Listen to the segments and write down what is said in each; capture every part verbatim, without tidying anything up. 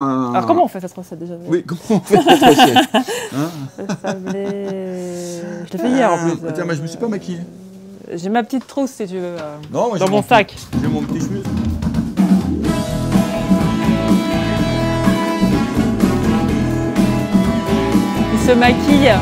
Un... Alors comment on fait cette recette déjà? Oui, comment on fait cette recette hein? Je l'ai fait hier en plus. Tiens, mais je me suis pas maquillée. J'ai ma petite trousse si tu veux, non, moi, dans mon sac. J'ai mon petit chemise. Il se maquille.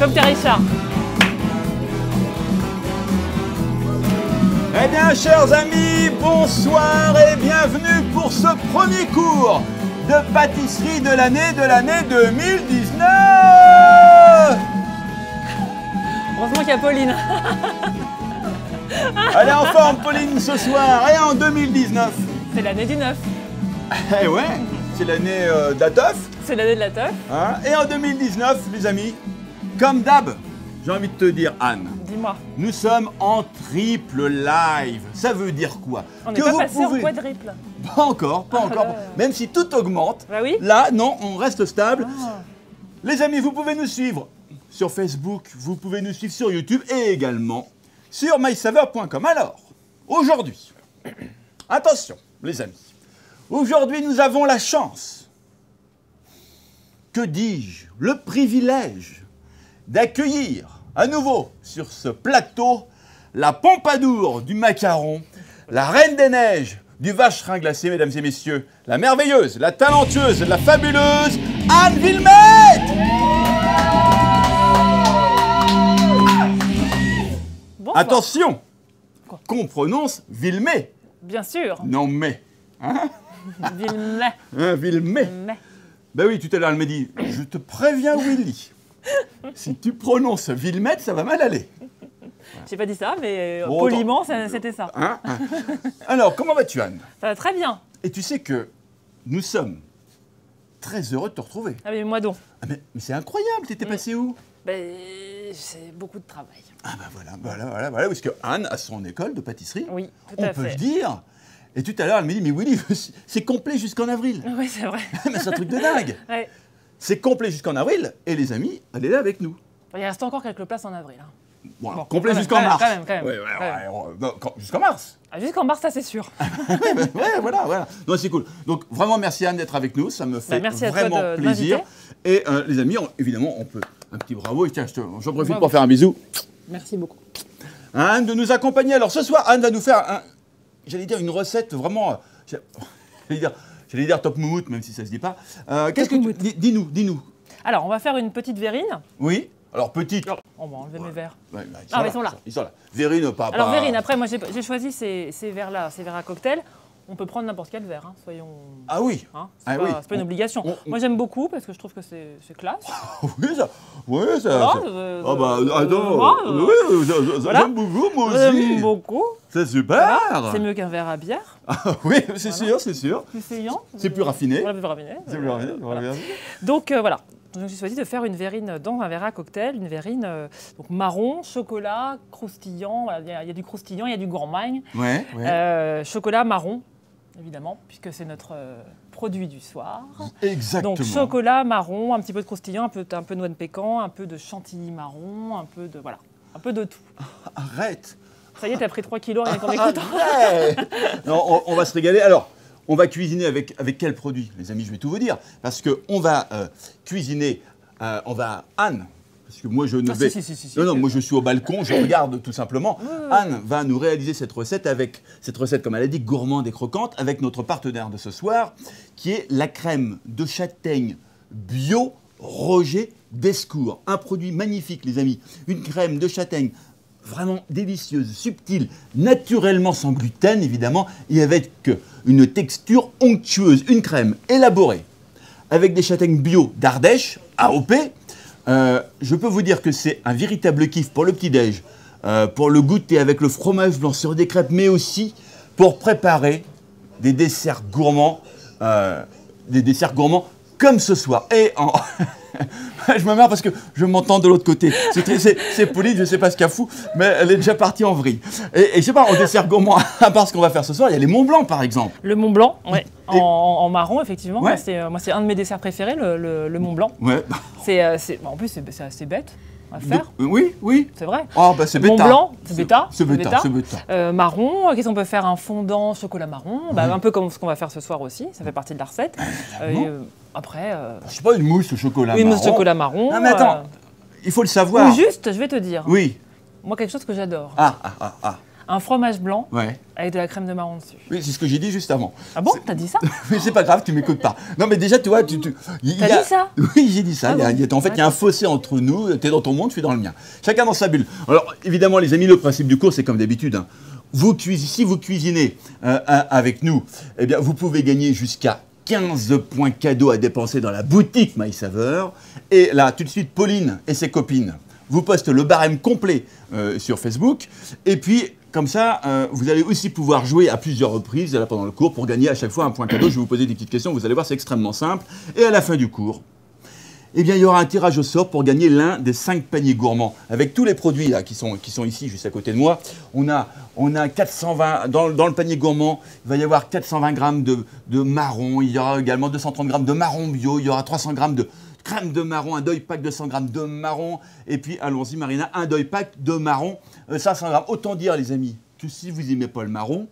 Comme t'es Richard. Eh bien, chers amis, bonsoir et bienvenue pour ce premier cours de pâtisserie de l'année de l'année deux mille dix-neuf. Heureusement qu'il y a Pauline. Elle est en forme, Pauline, ce soir et en deux mille dix-neuf. C'est l'année du neuf. Eh ouais, c'est l'année euh, de la teuf. C'est l'année de la teuf. Hein? Et en deux mille dix-neuf, les amis, comme d'hab, j'ai envie de te dire, Anne. Dis-moi. Nous sommes en triple live. Ça veut dire quoi? On n'est pas passé pouvez... en quadruple. Pas encore, pas ah encore. Là... Même si tout augmente, bah oui. Là, non, on reste stable. Ah. Les amis, vous pouvez nous suivre sur Facebook, vous pouvez nous suivre sur YouTube et également sur my saveur point com. Alors, aujourd'hui, attention, les amis, aujourd'hui, nous avons la chance, que dis-je, le privilège d'accueillir à nouveau sur ce plateau la Pompadour du macaron, la Reine des Neiges du vacherin glacé, mesdames et messieurs, la merveilleuse, la talentueuse, la fabuleuse Anne Wilmet. Bon, attention, qu'on prononce Wilmet. Bien sûr. Non mais. Hein? Wilmet. Hein, Wilmet. Ben oui, tout à l'heure, elle me dit, je te préviens Willy. Si tu prononces Wilmet, ça va mal aller. J'ai pas dit ça, mais bon, poliment, c'était ça. Hein, hein. Alors, comment vas-tu, Anne? Ça va très bien. Et tu sais que nous sommes très heureux de te retrouver. Ah mais moi donc. Ah, mais, mais c'est incroyable, t'étais mmh. passé où? Ben, c'est beaucoup de travail. Ah ben voilà, voilà, voilà, voilà, parce que Anne a son école de pâtisserie. Oui, tout on à peut fait. Le dire. Et tout à l'heure, elle me dit, mais Willy, c'est complet jusqu'en avril. Oui, c'est vrai. Mais c'est un truc de dingue. Ouais. C'est complet jusqu'en avril, et les amis, allez là avec nous. Il reste encore quelques places en avril. Hein. Bon, bon, complet jusqu'en mars. Quand même, quand même. Ouais, ouais, ouais, ouais, ouais, jusqu'en mars. Ah, jusqu'en mars, ça c'est sûr. ouais, ouais, voilà, voilà. Non, c'est cool. Donc vraiment, merci Anne d'être avec nous, ça me fait bah, merci vraiment à toi de, plaisir. De et euh, les amis, on, évidemment, on peut un petit bravo. Et tiens, j'en profite bravo. Pour faire un bisou. Merci beaucoup. À Anne de nous accompagner. Alors ce soir, Anne va nous faire, un, j'allais dire, une recette vraiment, euh, j'allais dire. J'allais dire top moumoute, même si ça se dit pas. Euh, Qu'est-ce que tu... Dis-nous, dis-nous. Alors, on va faire une petite verrine. Oui. Alors, petite... Alors, on va enlever ouais. mes verres. Ouais, bah, ils ah, mais ils sont là. Ils sont là. Verrine, pas... Alors, pas... verrine, après, moi, j'ai choisi ces, ces verres-là, ces verres à cocktail. On peut prendre n'importe quel verre, hein. Soyons... Ah oui hein, c'est ah, pas, oui. pas une obligation. On, on... Moi, j'aime beaucoup, parce que je trouve que c'est classe. oui, ça... Oui, ça... Ah, euh, ah bah, attends... Euh, oui, ça, ça voilà. J'aime beaucoup, moi aussi. J'aime beaucoup. C'est super. Voilà. C'est mieux qu'un verre à bière. Ah oui, c'est voilà. sûr, c'est sûr. Plus saillant. C'est plus raffiné. Voilà, plus raffiné. C'est plus raffiné. Voilà. Donc euh, voilà, donc j'ai choisi de faire une verrine dans un verre à cocktail, une verrine euh, donc marron, chocolat, croustillant. Il voilà, y, y a du croustillant, il y a du gourmand. Ouais. ouais. Euh, chocolat marron, évidemment, puisque c'est notre euh, produit du soir. Exactement. Donc chocolat marron, un petit peu de croustillant, un peu, un peu de noix de pécan, un peu de chantilly marron, un peu de voilà, un peu de tout. Arrête. Ça y est, t'as pris trois kilos, rien qu'en écoutant. Non, on, on va se régaler. Alors, on va cuisiner avec, avec quel produit? Les amis, je vais tout vous dire. Parce qu'on va euh, cuisiner, euh, on va... Anne, parce que moi je ne ah, vais... Si, si, si, si, non, non, moi je suis au balcon, je regarde tout simplement. Oui, oui, oui. Anne va nous réaliser cette recette avec, cette recette, comme elle a dit, gourmande et croquante, avec notre partenaire de ce soir, qui est la crème de châtaigne bio Roger Descours. Un produit magnifique, les amis. Une crème de châtaigne vraiment délicieuse, subtile, naturellement sans gluten, évidemment, et avec une texture onctueuse. Une crème élaborée avec des châtaignes bio d'Ardèche, A O P. Euh, je peux vous dire que c'est un véritable kiff pour le petit-déj, euh, pour le goûter avec le fromage blanc sur des crêpes, mais aussi pour préparer des desserts gourmands, euh, des desserts gourmands comme ce soir. Et en... Je me marre parce que je m'entends de l'autre côté. C'est poli, je ne sais pas ce qu'a fou, mais elle est déjà partie en vrille. Et, et je ne sais pas, en dessert gourmand, à part ce qu'on va faire ce soir, il y a les Mont Blanc par exemple. Le Mont Blanc, oui. En, en marron, effectivement. Ouais. Moi, c'est un de mes desserts préférés, le, le, le Mont Blanc. Ouais. C'est, en plus, c'est assez bête. À faire. De, oui, oui. C'est vrai. Oh, bah c'est bêta. Mont Blanc, c'est bêta. C'est bêta, c'est bêta. Euh, marron, qu'est-ce qu'on peut faire? Un fondant chocolat marron, bah, oui. Un peu comme ce qu'on va faire ce soir aussi, ça fait partie de la recette. Euh, et, euh, après... Euh... Je sais pas, une mousse au chocolat une marron. Une mousse au chocolat marron. Non mais attends, euh... il faut le savoir. Ou juste, je vais te dire. Oui. Moi, quelque chose que j'adore. Ah, ah, ah, ah. Un fromage blanc ouais. Avec de la crème de marron dessus. Oui, c'est ce que j'ai dit juste avant. Ah bon? T'as dit ça? Mais c'est pas grave, tu m'écoutes pas. Non mais déjà, tu vois, tu... tu... T'as dit a... ça? Oui, j'ai dit ça. Ah il y a... bon il y a... En fait, il y a un fossé entre nous. T'es dans ton monde, je suis dans le mien. Chacun dans sa bulle. Alors, évidemment, les amis, le principe du cours, c'est comme d'habitude. Hein. Vous cu... Si vous cuisinez euh, avec nous, eh bien, vous pouvez gagner jusqu'à quinze points cadeaux à dépenser dans la boutique MySaveur. Et là, tout de suite, Pauline et ses copines vous postent le barème complet euh, sur Facebook. Et puis... Comme ça, euh, vous allez aussi pouvoir jouer à plusieurs reprises là, pendant le cours pour gagner à chaque fois un point cadeau. Je vais vous poser des petites questions, vous allez voir, c'est extrêmement simple. Et à la fin du cours, eh bien, il y aura un tirage au sort pour gagner l'un des cinq paniers gourmands. Avec tous les produits là, qui, sont, qui sont ici, juste à côté de moi, on a, on a quatre cent vingt... Dans, dans le panier gourmand, il va y avoir quatre cent vingt grammes de, de marron, il y aura également deux cent trente grammes de marron bio, il y aura trois cents grammes de... crème de marron, un deuil pack de cent grammes de marron, et puis allons-y Marina, un deuil pack de marron, cinq cents grammes. Autant dire les amis que si vous n'aimez pas le marron,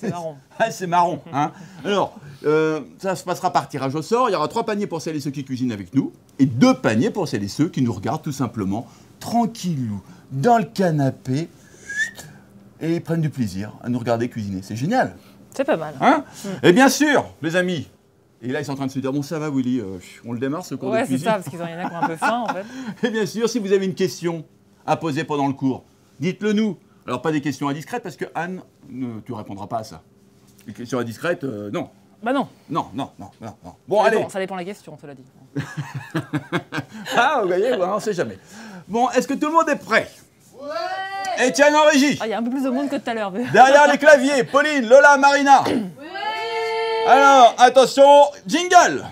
c'est marron. C'est marron. Hein. Alors, euh, ça se passera par tirage au sort. Il y aura trois paniers pour celles et ceux qui cuisinent avec nous, et deux paniers pour celles et ceux qui nous regardent tout simplement, tranquillou, dans le canapé, et prennent du plaisir à nous regarder cuisiner. C'est génial. C'est pas mal. Hein mmh. Et bien sûr, les amis, et là, ils sont en train de se dire, bon, ça va, Willy, euh, on le démarre, ce cours ouais, de cuisine. Ouais, c'est ça, parce qu'ils ont rien à un peu faim, en fait. Et bien sûr, si vous avez une question à poser pendant le cours, dites-le nous. Alors, pas des questions indiscrètes, parce que Anne, euh, tu ne répondras pas à ça. Une question indiscrète, euh, non. Bah non. Non, non, non, non. non. Bon, ça allez. Dépend, ça dépend de la question, cela dit. Ah, vous voyez, on ne sait jamais. Bon, est-ce que tout le monde est prêt? Ouais. Etienne en régie. Ah, il y a un peu plus de monde que tout à l'heure. Mais... Derrière les claviers, Pauline, Lola, Marina. Oui. Alors, attention, jingle!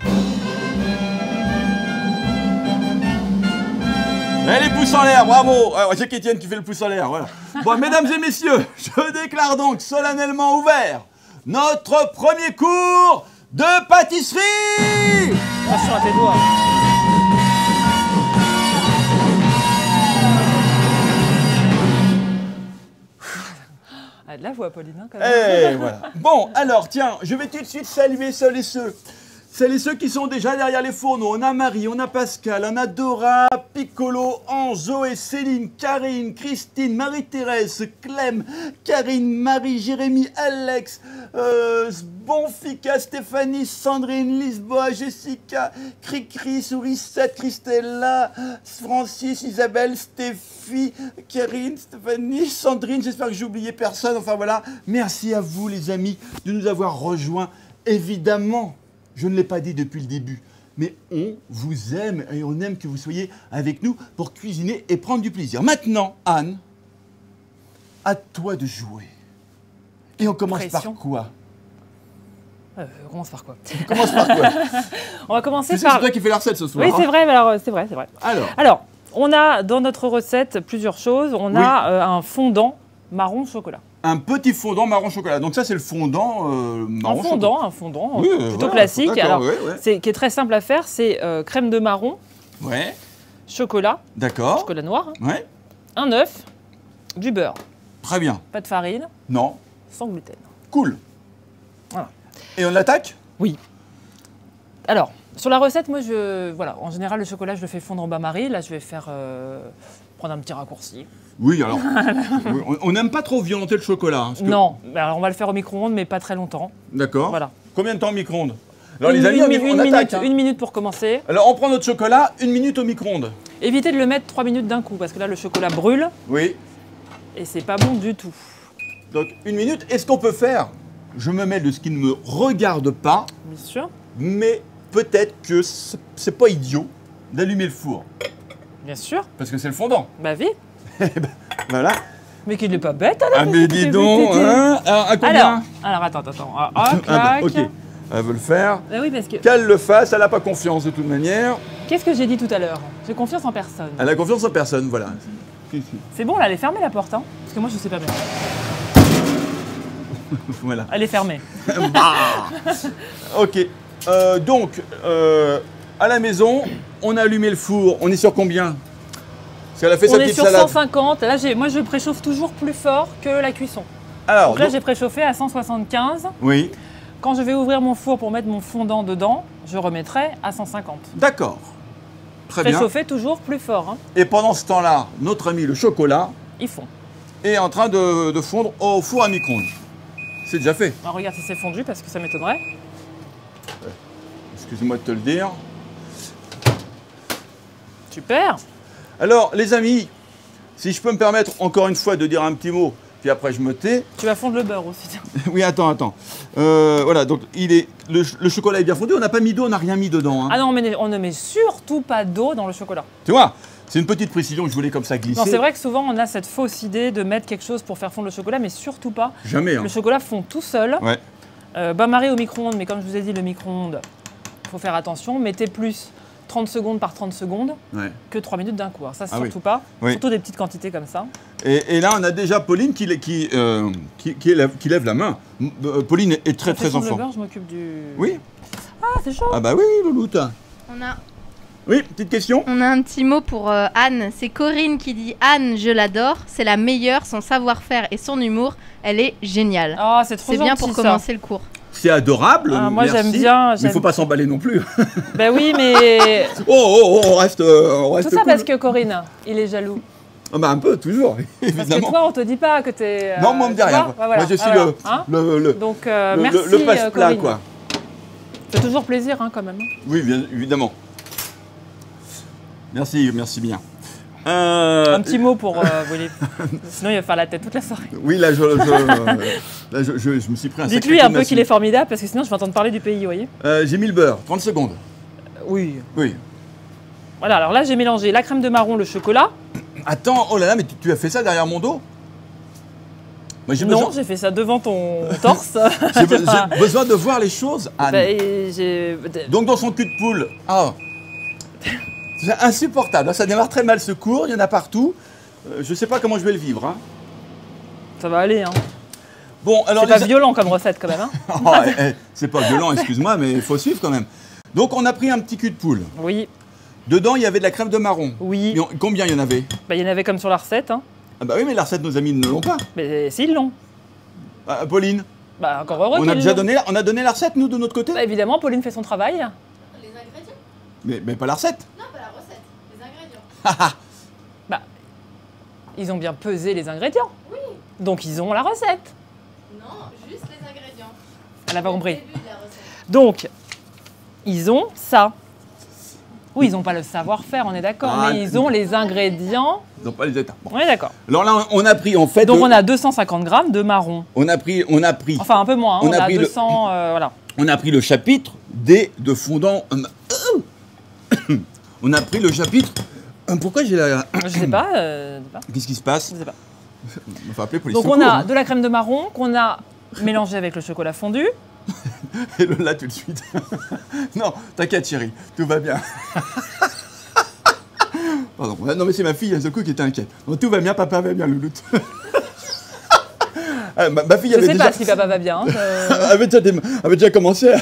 Et les pouces en l'air, bravo! J'ai qu'Étienne qui fait le pouce en l'air, voilà. Bon, mesdames et messieurs, je déclare donc solennellement ouvert notre premier cours de pâtisserie! Attention à tes doigts! Elle la voit, Pauline, quand même. Et voilà. Bon, alors, tiens, je vais tout de suite saluer celles et ceux. Celles et ceux qui sont déjà derrière les fourneaux. On a Marie, on a Pascal, on a Dora, Piccolo, Anne, Zoé, Céline, Karine, Christine, Marie-Thérèse, Clem, Karine, Marie, Jérémy, Alex, euh, Bonfica, Stéphanie, Sandrine, Lisboa, Jessica, Cricri, Sourisette, Christella, Francis, Isabelle, Stéphie, Karine, Stéphanie, Sandrine, j'espère que j'ai oublié personne. Enfin voilà, merci à vous les amis de nous avoir rejoints, évidemment. Je ne l'ai pas dit depuis le début, mais on vous aime et on aime que vous soyez avec nous pour cuisiner et prendre du plaisir. Maintenant, Anne, à toi de jouer. Et on commence Pression. par quoi euh, On commence par quoi On commence par quoi On va commencer par... C'est toi qui fais la recette ce soir. Oui, hein c'est vrai, alors c'est vrai, c'est vrai. Alors. alors, on a dans notre recette plusieurs choses. On oui. a euh, un fondant marron chocolat. Un petit fondant marron chocolat. Donc ça, c'est le fondant euh, marron un fondant, chocolat. Un fondant, oui, plutôt voilà, classique. Alors, ouais, ouais. C'est, qui est très simple à faire, c'est euh, crème de marron, ouais. chocolat, d'accord, chocolat noir, hein, ouais. un œuf, du beurre. Très bien. Pas de farine. Non. Sans gluten. Cool. Voilà. Et on l'attaque? Oui. Alors, sur la recette, moi, je, voilà, en général, le chocolat, je le fais fondre en bain-marie. Là, je vais faire euh, prendre un petit raccourci. Oui, alors, on n'aime pas trop violenter le chocolat. Hein, non, que... alors on va le faire au micro-ondes, mais pas très longtemps. D'accord. Voilà. Combien de temps au micro-ondes? Alors une, les amis, une, on, on une, attaque, minute, hein. une minute pour commencer. Alors on prend notre chocolat, une minute au micro-ondes. Évitez de le mettre trois minutes d'un coup, parce que là le chocolat brûle. Oui. Et c'est pas bon du tout. Donc une minute, est-ce qu'on peut faire? Je me mêle de ce qui ne me regarde pas. Bien sûr. Mais peut-être que c'est pas idiot d'allumer le four. Bien sûr. Parce que c'est le fondant. Bah oui. Voilà. Mais qu'il n'est pas bête, alors. Ah, mais dis donc, hein. Alors, à combien? Alors, alors, attends, attends. Ah, clac. Ok, elle veut le faire. Bah oui, parce que... Qu'elle le fasse, elle n'a pas confiance de toute manière. Qu'est-ce que j'ai dit tout à l'heure? J'ai confiance en personne. Elle a confiance en personne, voilà. C'est bon, là, elle est fermée la porte, hein? Parce que moi, je sais pas bien. Voilà. Elle est fermée. Bah ok. Euh, donc, euh, à la maison, on a allumé le four. On est sur combien? Parce qu'elle a fait sa petite salade. On est sur cent cinquante. Là, moi, je préchauffe toujours plus fort que la cuisson. Alors, donc là, donc... j'ai préchauffé à cent soixante-quinze. Oui. Quand je vais ouvrir mon four pour mettre mon fondant dedans, je remettrai à cent cinquante. D'accord. Très bien. Préchauffer toujours plus fort. Hein. Et pendant ce temps-là, notre ami le chocolat... Il fond. ...est en train de, de fondre au four à micro-ondes. C'est déjà fait. Alors regarde si c'est fondu parce que ça m'étonnerait. Excuse-moi de te le dire. Super. Alors les amis, si je peux me permettre encore une fois de dire un petit mot, puis après je me tais. Tu vas fondre le beurre aussi. Oui, attends, attends. Euh, voilà, donc il est le, le chocolat est bien fondu. On n'a pas mis d'eau, on n'a rien mis dedans. Hein. Ah non, mais on ne met surtout pas d'eau dans le chocolat. Tu vois? C'est une petite précision que je voulais comme ça glisser. Non, c'est vrai que souvent on a cette fausse idée de mettre quelque chose pour faire fondre le chocolat, mais surtout pas. Jamais. Hein. Le chocolat fond tout seul. Ouais. Euh, bain marée au micro-ondes, mais comme je vous ai dit, le micro-ondes, il faut faire attention. Mettez plus trente secondes par trente secondes ouais. que trois minutes d'un coup. Alors, ça, c'est ah, surtout oui. pas. Oui. Surtout des petites quantités comme ça. Et, et là, on a déjà Pauline qui, qui, euh, qui, qui, lève, qui lève la main. Pauline est très, très en forme. Je m'occupe du. Oui. Ah, c'est chaud. Ah, bah oui, Louloute. On a. Oui, petite question. On a un petit mot pour euh, Anne. C'est Corinne qui dit « Anne, je l'adore. C'est la meilleure. Son savoir-faire et son humour, elle est géniale. Oh, » c'est trop gentil, bien pour ça. Commencer le cours. C'est adorable. Ah, moi, j'aime bien. Mais il ne faut pas s'emballer non plus. Ben oui, mais... oh, oh, oh, on reste, euh, on reste Tout ça cool. Parce que Corinne, il est jaloux. Oh, bah, un peu, toujours, évidemment. Parce que toi, on ne te dit pas que tu es... Euh, non, moi, on me dit rien. Bah, voilà. Moi, je suis ah, le, hein le, le, Donc, euh, le, merci, le passe-plat, quoi. C'est toujours plaisir, hein, quand même. Oui, bien évidemment. Merci, merci bien. Euh... Un petit mot pour euh, Willy. Sinon, il va faire la tête toute la soirée. Oui, là, je, je, là, je, je, je me suis pris un sacré coup de massue. Dites-lui un peu qu'il est formidable, parce que sinon, je vais entendre parler du pays, vous voyez. Euh, j'ai mis le beurre, trente secondes. Euh, oui. Oui. Voilà, alors là, j'ai mélangé la crème de marron, le chocolat. Attends, oh là là, mais tu, tu as fait ça derrière mon dos? Moi, non, besoin... j'ai fait ça devant ton torse. J'ai be besoin de voir les choses, Anne. Bah, donc, dans son cul de poule. Ah. C'est insupportable. Ça démarre très mal ce cours, il y en a partout. Euh, je ne sais pas comment je vais le vivre. Hein. Ça va aller. Hein. Bon, alors c'est pas a... violent comme recette quand même. Hein. Oh, eh, eh, c'est pas violent, excuse-moi, mais il faut suivre quand même. Donc on a pris un petit cul de poule. Oui. Dedans, il y avait de la crème de marron. Oui. On... Combien il y en avait? Bah, il y en avait comme sur la recette. Hein. Ah bah oui, mais la recette, nos amis ne l'ont pas. Mais si, ils l'ont. Ah, Pauline? Bah encore heureux. On a déjà donné la... on a donné la recette, nous, de notre côté? Bah, évidemment, Pauline fait son travail. Les ingrédients? Mais, mais pas la recette. Non. Bah, ils ont bien pesé les ingrédients. Oui. Donc ils ont la recette. Non, juste les ingrédients. Elle n'a pas compris. Donc, ils ont ça. Oui, ils n'ont pas le savoir-faire, on est d'accord. Ah, mais ils ont les ingrédients. Ils n'ont pas les étapes. Bon. On est d'accord. Alors là, on a pris en fait. Donc le... on a deux cent cinquante grammes de marron. On a pris, on a pris. Enfin un peu moins. Hein. On, on a, a pris deux cents. Le... Euh, voilà. On a pris le chapitre des de fondant. On a pris le chapitre. Pourquoi j'ai la... Je sais pas. Euh, pas. Qu'est-ce qui se passe? Je sais pas. On va appeler pour les Donc secours, on a hein. de la crème de marron qu'on a mélangée avec le chocolat fondu. Et le là tout de suite. Non, t'inquiète chérie, tout va bien. Pardon, non mais c'est ma fille, Azoko, qui était inquiète. Donc, tout va bien, papa va bien, Louloute. Ah, ma, ma fille je avait sais déjà... pas si papa va bien. Hein, je... avait, déjà des... avait déjà commencé à...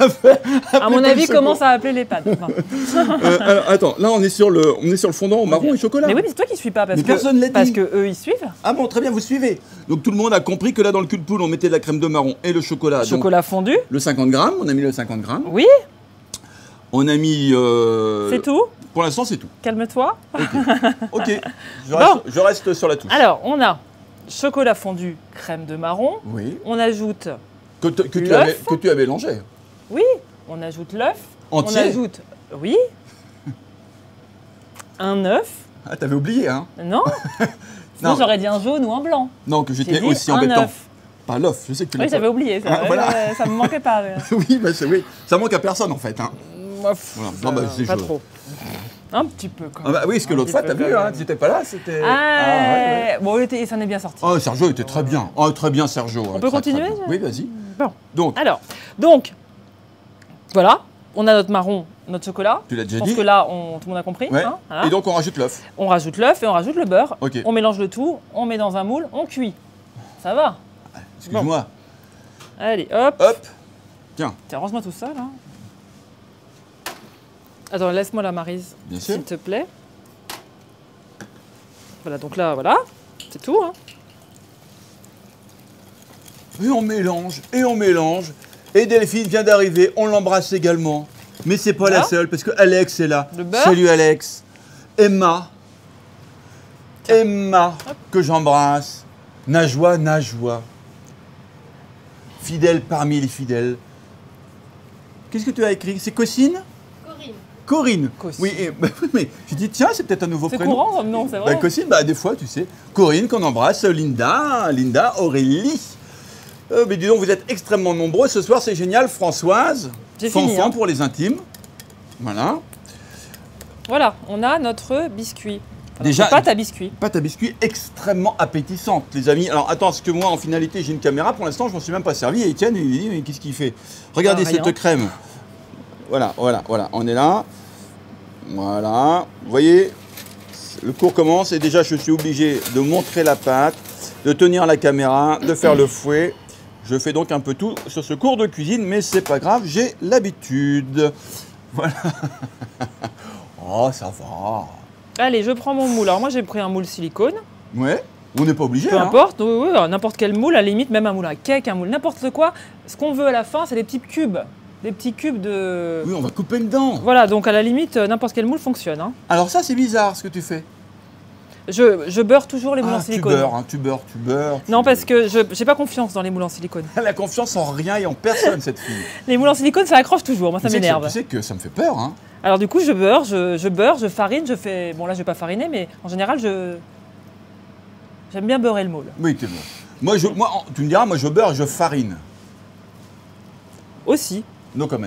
à, faire, à, à mon avis, commence à appeler les pâtes. euh, alors, attends, là on est sur le, on est sur le fondant au marron et chocolat. Mais oui, mais c'est toi qui suis pas parce mais que personne l'a dit. Parce que eux ils suivent. Ah bon, très bien, vous suivez. Donc tout le monde a compris que là dans le cul de poule on mettait de la crème de marron et le chocolat. Le donc, chocolat fondu. Le cinquante grammes, on a mis le cinquante grammes. Oui. On a mis. Euh... C'est tout. Pour l'instant, c'est tout. Calme-toi. Ok. okay. Je, reste, bon. je reste sur la touche. Alors on a chocolat fondu, crème de marron. Oui. On ajoute. Que, te, que, tu avais, que tu as mélangé. Oui, on ajoute l'œuf. Entier. On ajoute, oui, un œuf. Ah, t'avais oublié, hein? Non. Sinon, j'aurais dit un jaune ou un blanc. Non, que j'étais aussi embêtant. Œuf. Pas l'œuf, je sais que tu l'as. Oui, j'avais oublié. Ça, ah, voilà. Ça me manquait pas. Oui, bah, oui, ça manque à personne, en fait. Hein. Ouf, voilà. Non, bah, pas chaud. Trop. Un petit peu, quand même. Ah bah oui, parce que l'autre fois, t'as vu, hein, t'étais pas là, c'était... Ah, ah ouais, ouais. Bon, il s'en est bien sorti. Oh, Sergio était très bien. Oh, très bien, Sergio. On peut continuer? Oui, vas-y. Bon. Donc. Alors, donc, voilà, on a notre marron, notre chocolat. Tu l'as déjà dit. Je pense que là, on, tout le monde a compris. Ouais. Hein, voilà. Et donc, on rajoute l'œuf. On rajoute l'œuf et on rajoute le beurre. Okay. On mélange le tout, on met dans un moule, on cuit. Ça va. Excuse-moi. Bon. Allez, hop. Hop. Tiens. Tiens, range-moi tout ça, là. Attends, laisse-moi la Maryse, s'il te plaît. Voilà, donc là, voilà. C'est tout, hein. Et on mélange, et on mélange. Et Delphine vient d'arriver, on l'embrasse également. Mais c'est pas voilà. la seule, parce que Alex est là. Le beurre. Salut Alex. Emma. Tiens. Emma, hop. Que j'embrasse. Najwa, Najwa. Fidèle parmi les fidèles. Qu'est-ce que tu as écrit? C'est Cossine? Corinne. Corinne. Cossine. Oui, et, bah, mais je dis, tiens, c'est peut-être un nouveau prénom. C'est courant comme nom, c'est vrai. Bah, Cossine, bah, des fois, tu sais. Corinne qu'on embrasse, Linda, Linda, Aurélie. Euh, mais dis donc, vous êtes extrêmement nombreux. Ce soir, c'est génial. Françoise, Fanfan hein. pour les intimes. Voilà. Voilà, on a notre biscuit. Enfin, déjà, pâte à biscuit. Pâte à biscuit extrêmement appétissante, les amis. Alors, attends, parce que moi, en finalité, j'ai une caméra. Pour l'instant, je m'en suis même pas servi. Et Étienne, il dit, mais qu'est-ce qu'il fait? Regardez ah, cette crème. Voilà, voilà, voilà. On est là. Voilà. Vous voyez, le cours commence. Et déjà, je suis obligé de montrer la pâte, de tenir la caméra, de faire le fouet. Je fais donc un peu tout sur ce cours de cuisine, mais c'est pas grave, j'ai l'habitude. Voilà. Oh, ça va. Allez, je prends mon moule. Alors moi, j'ai pris un moule silicone. Ouais, on n'est pas obligé. Peu hein. importe, oui, oui, n'importe quel moule, à la limite, même un moule à cake, un moule, n'importe quoi. Ce qu'on veut à la fin, c'est des petits cubes. Des petits cubes de... Oui, on va couper dedans. Voilà, donc à la limite, n'importe quel moule fonctionne. Hein. Alors ça, c'est bizarre ce que tu fais. Je, je beurre toujours les moules ah, en silicone. Tu beurres, hein, tu beurres, tu beurres. Tu non, parce que je n'ai pas confiance dans les moules en silicone. Elle a confiance en rien et en personne, cette fille. Les moules en silicone, ça accroche toujours. Moi, ça m'énerve. Tu sais que ça me fait peur. Hein. Alors, du coup, je beurre, je, je beurre, je farine, je fais. Bon, là, je vais pas fariner, mais en général, je. J'aime bien beurrer le moule. Oui, t'es bon. Moi, je, moi, tu me diras, moi, je beurre, je farine. Aussi. No comment.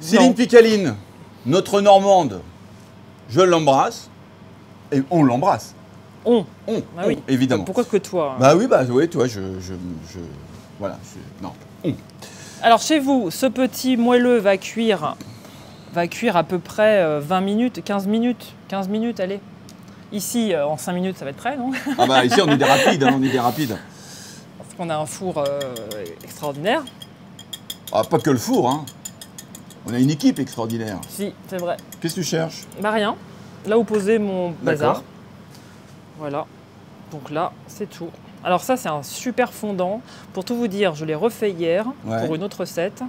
Céline Picaline, notre Normande, je l'embrasse. Et on l'embrasse. On. On, bah on oui. évidemment. Pourquoi que toi hein. Bah oui, bah oui, toi, je, je, je... Voilà, je, non, on. Alors, chez vous, ce petit moelleux va cuire, va cuire à peu près vingt minutes, quinze minutes, quinze minutes, allez. Ici, en cinq minutes, ça va être prêt, non? Ah bah ici, on est des rapides, hein, on est des rapides. Parce qu'on a un four euh, extraordinaire. Ah, pas que le four, hein. On a une équipe extraordinaire. Si, c'est vrai. Qu'est-ce que tu cherches? Bah rien. Là où poser mon bazar. Voilà. Donc là, c'est tout. Alors ça, c'est un super fondant. Pour tout vous dire, je l'ai refait hier ouais. pour une autre recette.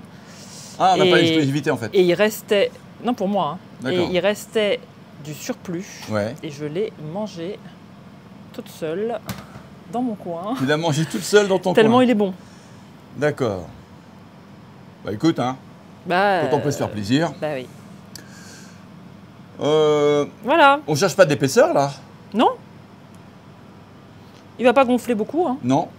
Ah, on n'a pas l'exclusivité en fait. Et il restait... Non, pour moi. Hein. Et il restait du surplus. Ouais. Et je l'ai mangé toute seule dans mon coin. Tu l'as mangé toute seule dans ton Tellement coin. Tellement il est bon. D'accord. Bah écoute, hein. Bah, quand on peut se faire plaisir. Bah oui. Euh, voilà. On cherche pas d'épaisseur là? Non. Il va pas gonfler beaucoup. Hein. Non.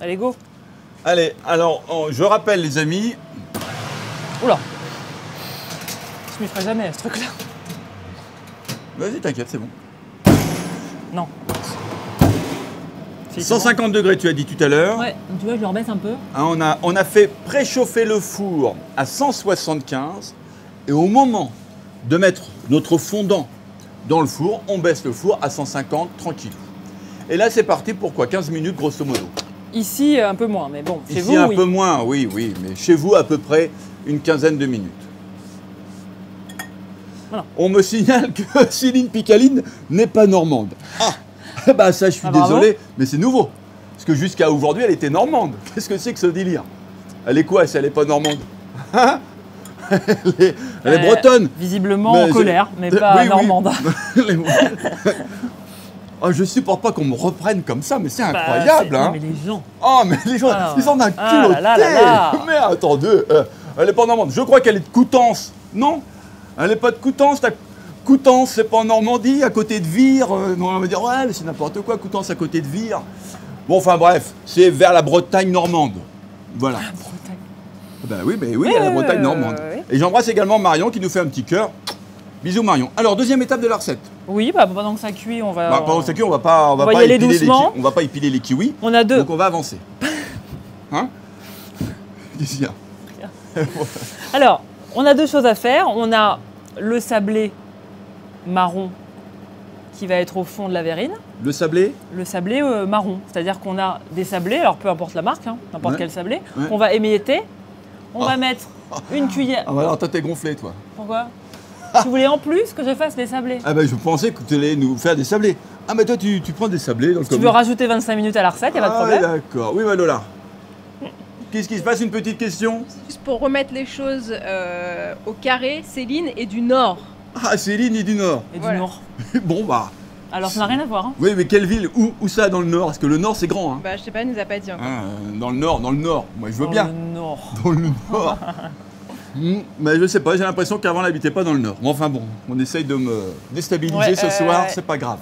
Allez go. Allez, alors on, je rappelle les amis. Oula. Je m'y ferai jamais ce truc là. Vas-y t'inquiète, c'est bon. Non. cent cinquante degrés, tu as dit tout à l'heure. Ouais, tu vois, je le rebaisse un peu. Hein, on, a, on a fait préchauffer le four à cent soixante-quinze. Et au moment de mettre notre fondant dans le four, on baisse le four à cent cinquante, tranquille. Et là, c'est parti pour quoi? quinze minutes, grosso modo. Ici, un peu moins, mais bon, chez Ici, vous, un oui. peu moins, oui, oui. Mais chez vous, à peu près une quinzaine de minutes. Voilà. On me signale que Céline Picaline n'est pas normande. Ah. Bah ça, je suis ah, désolé, mais c'est nouveau. Parce que jusqu'à aujourd'hui, elle était normande. Qu'est-ce que c'est que ce délire? Elle est quoi si elle n'est pas normande? Elle est, elle est euh, bretonne. Visiblement mais en colère, mais pas oui, normande. Oui. Oh, je supporte pas qu'on me reprenne comme ça, mais c'est bah, incroyable. Hein. Non, mais les gens. Oh, mais les gens, ah, ils en ont un ah, culotté. Là, là, là. Mais attendez, euh, elle n'est pas normande. Je crois qu'elle est de Coutances. Non, elle n'est pas de Coutances. Coutances, c'est pas en Normandie, à côté de Vire. Euh, on va me dire, ouais, mais c'est n'importe quoi, Coutances à côté de Vire. Bon, enfin bref, c'est vers la Bretagne normande. Voilà. La Bretagne. Ben oui, ben oui, oui la euh, Bretagne normande. Oui. Et j'embrasse également Marion qui nous fait un petit cœur. Bisous Marion. Alors, deuxième étape de la recette. Oui, bah, pendant que ça cuit, on va. Bah, pendant que ça cuit, on va pas, on va on va pas y épiler les kiwis. On va pas épiler les kiwis. On a deux. Donc, on va avancer. Hein? Ici, hein. Alors, on a deux choses à faire. On a le sablé marron qui va être au fond de la verrine. Le sablé? Le sablé euh, marron. C'est-à-dire qu'on a des sablés, alors peu importe la marque, n'importe hein, ouais. quel sablé, ouais. qu'on va émietter. On oh. va mettre une cuillère... Ah bah alors toi t'es gonflé toi. Pourquoi? Tu voulais en plus que je fasse des sablés? Ah ben bah, je pensais que tu allais nous faire des sablés. Ah mais toi tu, tu prends des sablés dans le... Si tu veux rajouter vingt-cinq minutes à la recette, il n'y a ah, pas de problème. D'accord. Oui Manola. Qu'est-ce qui se passe? Une petite question. Juste pour remettre les choses euh, au carré, Céline est du Nord. Ah Céline est du Nord. Et voilà. du Nord. Bon bah... Alors ça n'a rien à voir. Hein. Oui mais quelle ville? Où, où ça dans le Nord? Parce que le Nord c'est grand. Hein. Bah je sais pas, elle nous a pas dit encore. Ah, dans le Nord, dans le Nord. Moi je veux dans bien. Dans le Nord. Dans le Nord. Mmh, mais je sais pas, j'ai l'impression qu'avant elle n'habitait pas dans le Nord. Mais enfin bon, on essaye de me déstabiliser ouais, ce euh... soir, c'est pas grave.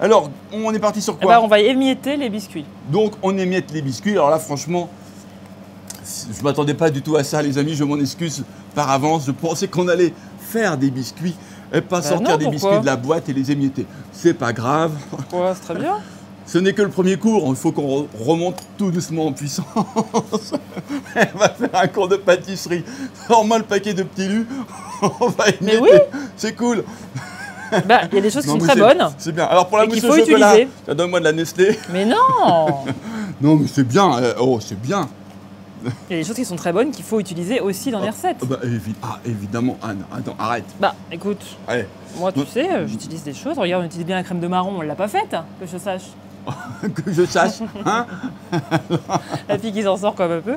Alors, on est parti sur quoi? Eh ben, on va émietter les biscuits. Donc, on émiette les biscuits. Alors là, franchement, je ne m'attendais pas du tout à ça, les amis. Je m'en excuse par avance. Je pensais qu'on allait faire des biscuits et pas ben sortir non, des biscuits de la boîte et les émietter. C'est pas grave. Pourquoi? C'est très bien. Ce n'est que le premier cours. Il faut qu'on remonte tout doucement en puissance. Elle va faire un cours de pâtisserie. Normalement, le paquet de petits lus, on va émietter. Mais oui. C'est cool. Il bah, y a des choses non, qui sont très bonnes. C'est bien. Alors pour la mousse au chocolat, donne-moi de la Nestlé. Mais non. Non, mais c'est bien. Euh, oh, c'est bien. Il y a des choses qui sont très bonnes qu'il faut utiliser aussi dans ah, les recettes. Bah, évi ah, évidemment, Anne. Attends, arrête. Bah, écoute. Allez. Moi, tu non. sais, j'utilise des choses. Regarde, on utilise bien la crème de marron. On ne l'a pas faite, que je sache. Que je sache, hein. La fille qui s'en sort comme un peu.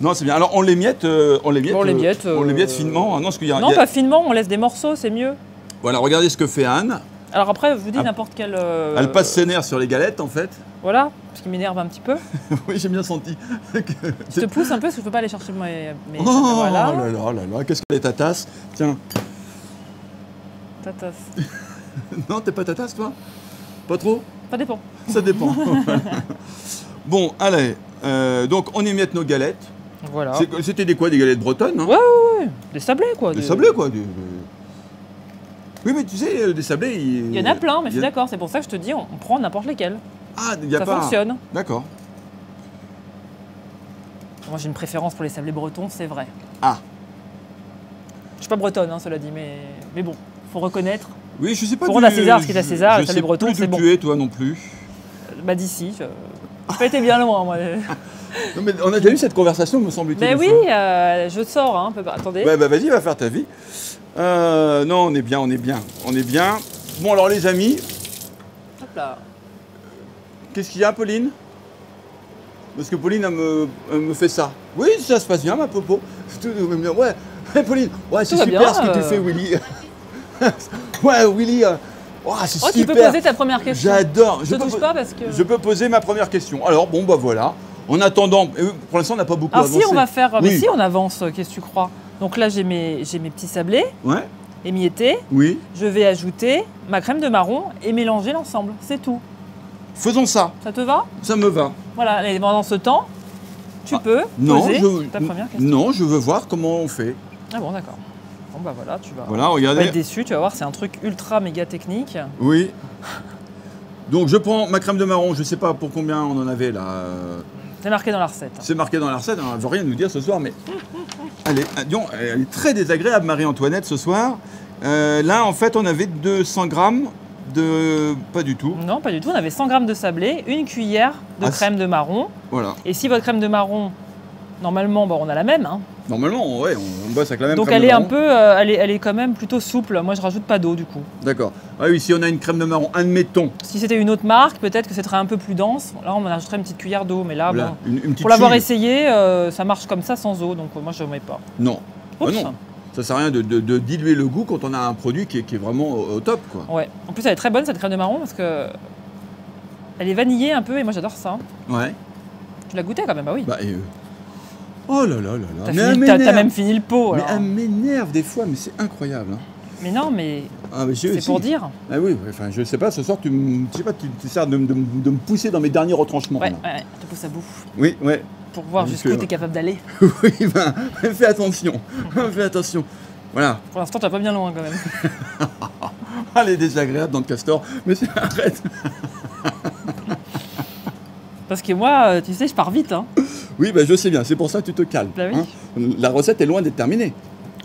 Non, c'est bien. Alors, on les miette, euh, on les miette, bon, on les miette, euh, on les miette euh... finement. Non, parce qu'il y a, non y a... pas finement, on laisse des morceaux, c'est mieux. Voilà, regardez ce que fait Anne. Alors après, je vous dis n'importe quelle... Euh... Elle passe ses nerfs sur les galettes, en fait. Voilà, ce qui m'énerve un petit peu. Oui, j'ai bien senti. Je te pousse un peu, parce que je peux pas aller chercher mes... mes oh, oh là là là là, qu'est-ce qu'elle est ta tasse? Tiens. Ta tasse. Non, t'es pas ta tasse, toi? Pas trop? Ça dépend. Ça dépend. Bon, allez. Euh, donc, on émiette nos galettes. Voilà. C'était des quoi? Des galettes bretonnes hein? Ouais, ouais, ouais. Des sablés, quoi. Des, des sablés, quoi. Des... Oui, mais tu sais, des sablés... Il, il y en a plein, mais a... je suis d'accord. C'est pour ça que je te dis, on prend n'importe lesquels. Ah, il n'y a ça pas... Ça fonctionne. D'accord. Moi, j'ai une préférence pour les sablés bretons, c'est vrai. Ah. Je ne suis pas bretonne, hein, cela dit, mais, mais bon, il faut reconnaître. Oui, je sais pas... Pour rendre à César ce qui est à César, les sablés bretons, c'est bon. Je sais plus où tu es, toi, non plus. Bah, d'ici. Je... J'ai pas été bien loin, moi. Non, mais on a déjà eu cette conversation, me semble-t-il. Mais oui, euh, je sors, hein, attendez. Ouais, bah vas-y, va faire ta vie. Euh, non, on est bien, on est bien, on est bien. Bon, alors les amis. Hop là. Qu'est-ce qu'il y a, Pauline? Parce que Pauline, elle me, elle me fait ça. Oui, ça se passe bien, ma popo. Ouais, hey, Pauline, ouais, c'est super bien, ce que euh... tu fais, Willy. Ouais, Willy. Euh... Oh, c'est super. Oh, tu peux poser ta première question. J'adore. Je ne touche pas parce que... Je peux poser ma première question. Alors, bon, bah voilà. En attendant, pour l'instant, on n'a pas beaucoup avancé. Alors si, on va faire... Oui. Mais si, on avance, qu'est-ce que tu crois? Donc là, j'ai mes, mes petits sablés ouais. émiettés. Oui. Je vais ajouter ma crème de marron et mélanger l'ensemble. C'est tout. Faisons ça. Ça te va? Ça me va. Voilà, et pendant ce temps, tu ah, peux non, poser je, ta première question. Non, je veux voir comment on fait. Ah bon, d'accord. Bon, bah voilà, tu vas, voilà, regardez. Tu vas être déçu. Tu vas voir, c'est un truc ultra méga technique. Oui. Donc, je prends ma crème de marron. Je ne sais pas pour combien on en avait, là... C'est marqué dans la recette. C'est marqué dans la recette, elle ne veut rien nous dire ce soir, mais elle est, disons, elle est très désagréable, Marie-Antoinette, ce soir. Euh, là, en fait, on avait deux cents grammes de... Pas du tout. Non, pas du tout. On avait cent grammes de sablé, une cuillère de ah, crème de marron. Voilà. Et si votre crème de marron, normalement, bon, on a la même. Hein. Normalement, ouais, on bosse avec la même. Donc crème elle est un peu, euh, elle, est, elle est quand même plutôt souple. Moi, je rajoute pas d'eau du coup. D'accord. Ah oui, si on a une crème de marron, admettons. Si c'était une autre marque, peut-être que ce serait un peu plus dense. Là, on ajouterait une petite cuillère d'eau, mais là, voilà, bon, une, une pour l'avoir essayé, euh, ça marche comme ça sans eau, donc euh, moi, je ne mets pas. Non. Oups. Bah non. Ça sert à rien de, de, de diluer le goût quand on a un produit qui est, qui est vraiment au, au top, quoi. Ouais. En plus, elle est très bonne cette crème de marron parce que elle est vanillée un peu, et moi, j'adore ça. Ouais. Tu l'as goûtée quand même, bah oui. Bah, et euh... Oh là là là là. T'as même fini le pot. Mais alors. Elle m'énerve des fois, mais c'est incroyable. Hein. Mais non, mais, ah, mais c'est pour dire. Ah oui, enfin, je sais pas, ce soir, tu me sers de, de, de me pousser dans mes derniers retranchements. Ouais, là. Ouais, ouais, te pousse à bout. Oui, ouais. Pour voir jusqu'où tu es capable d'aller. Oui, ben, fais attention. Fais attention. Voilà. Pour l'instant, t'as pas bien loin quand même. Elle est désagréable dans le castor. Mais arrête. Parce que moi, tu sais, je pars vite. Hein. Oui, bah, je sais bien, c'est pour ça que tu te calmes. Bah oui. Hein. La recette est loin d'être terminée.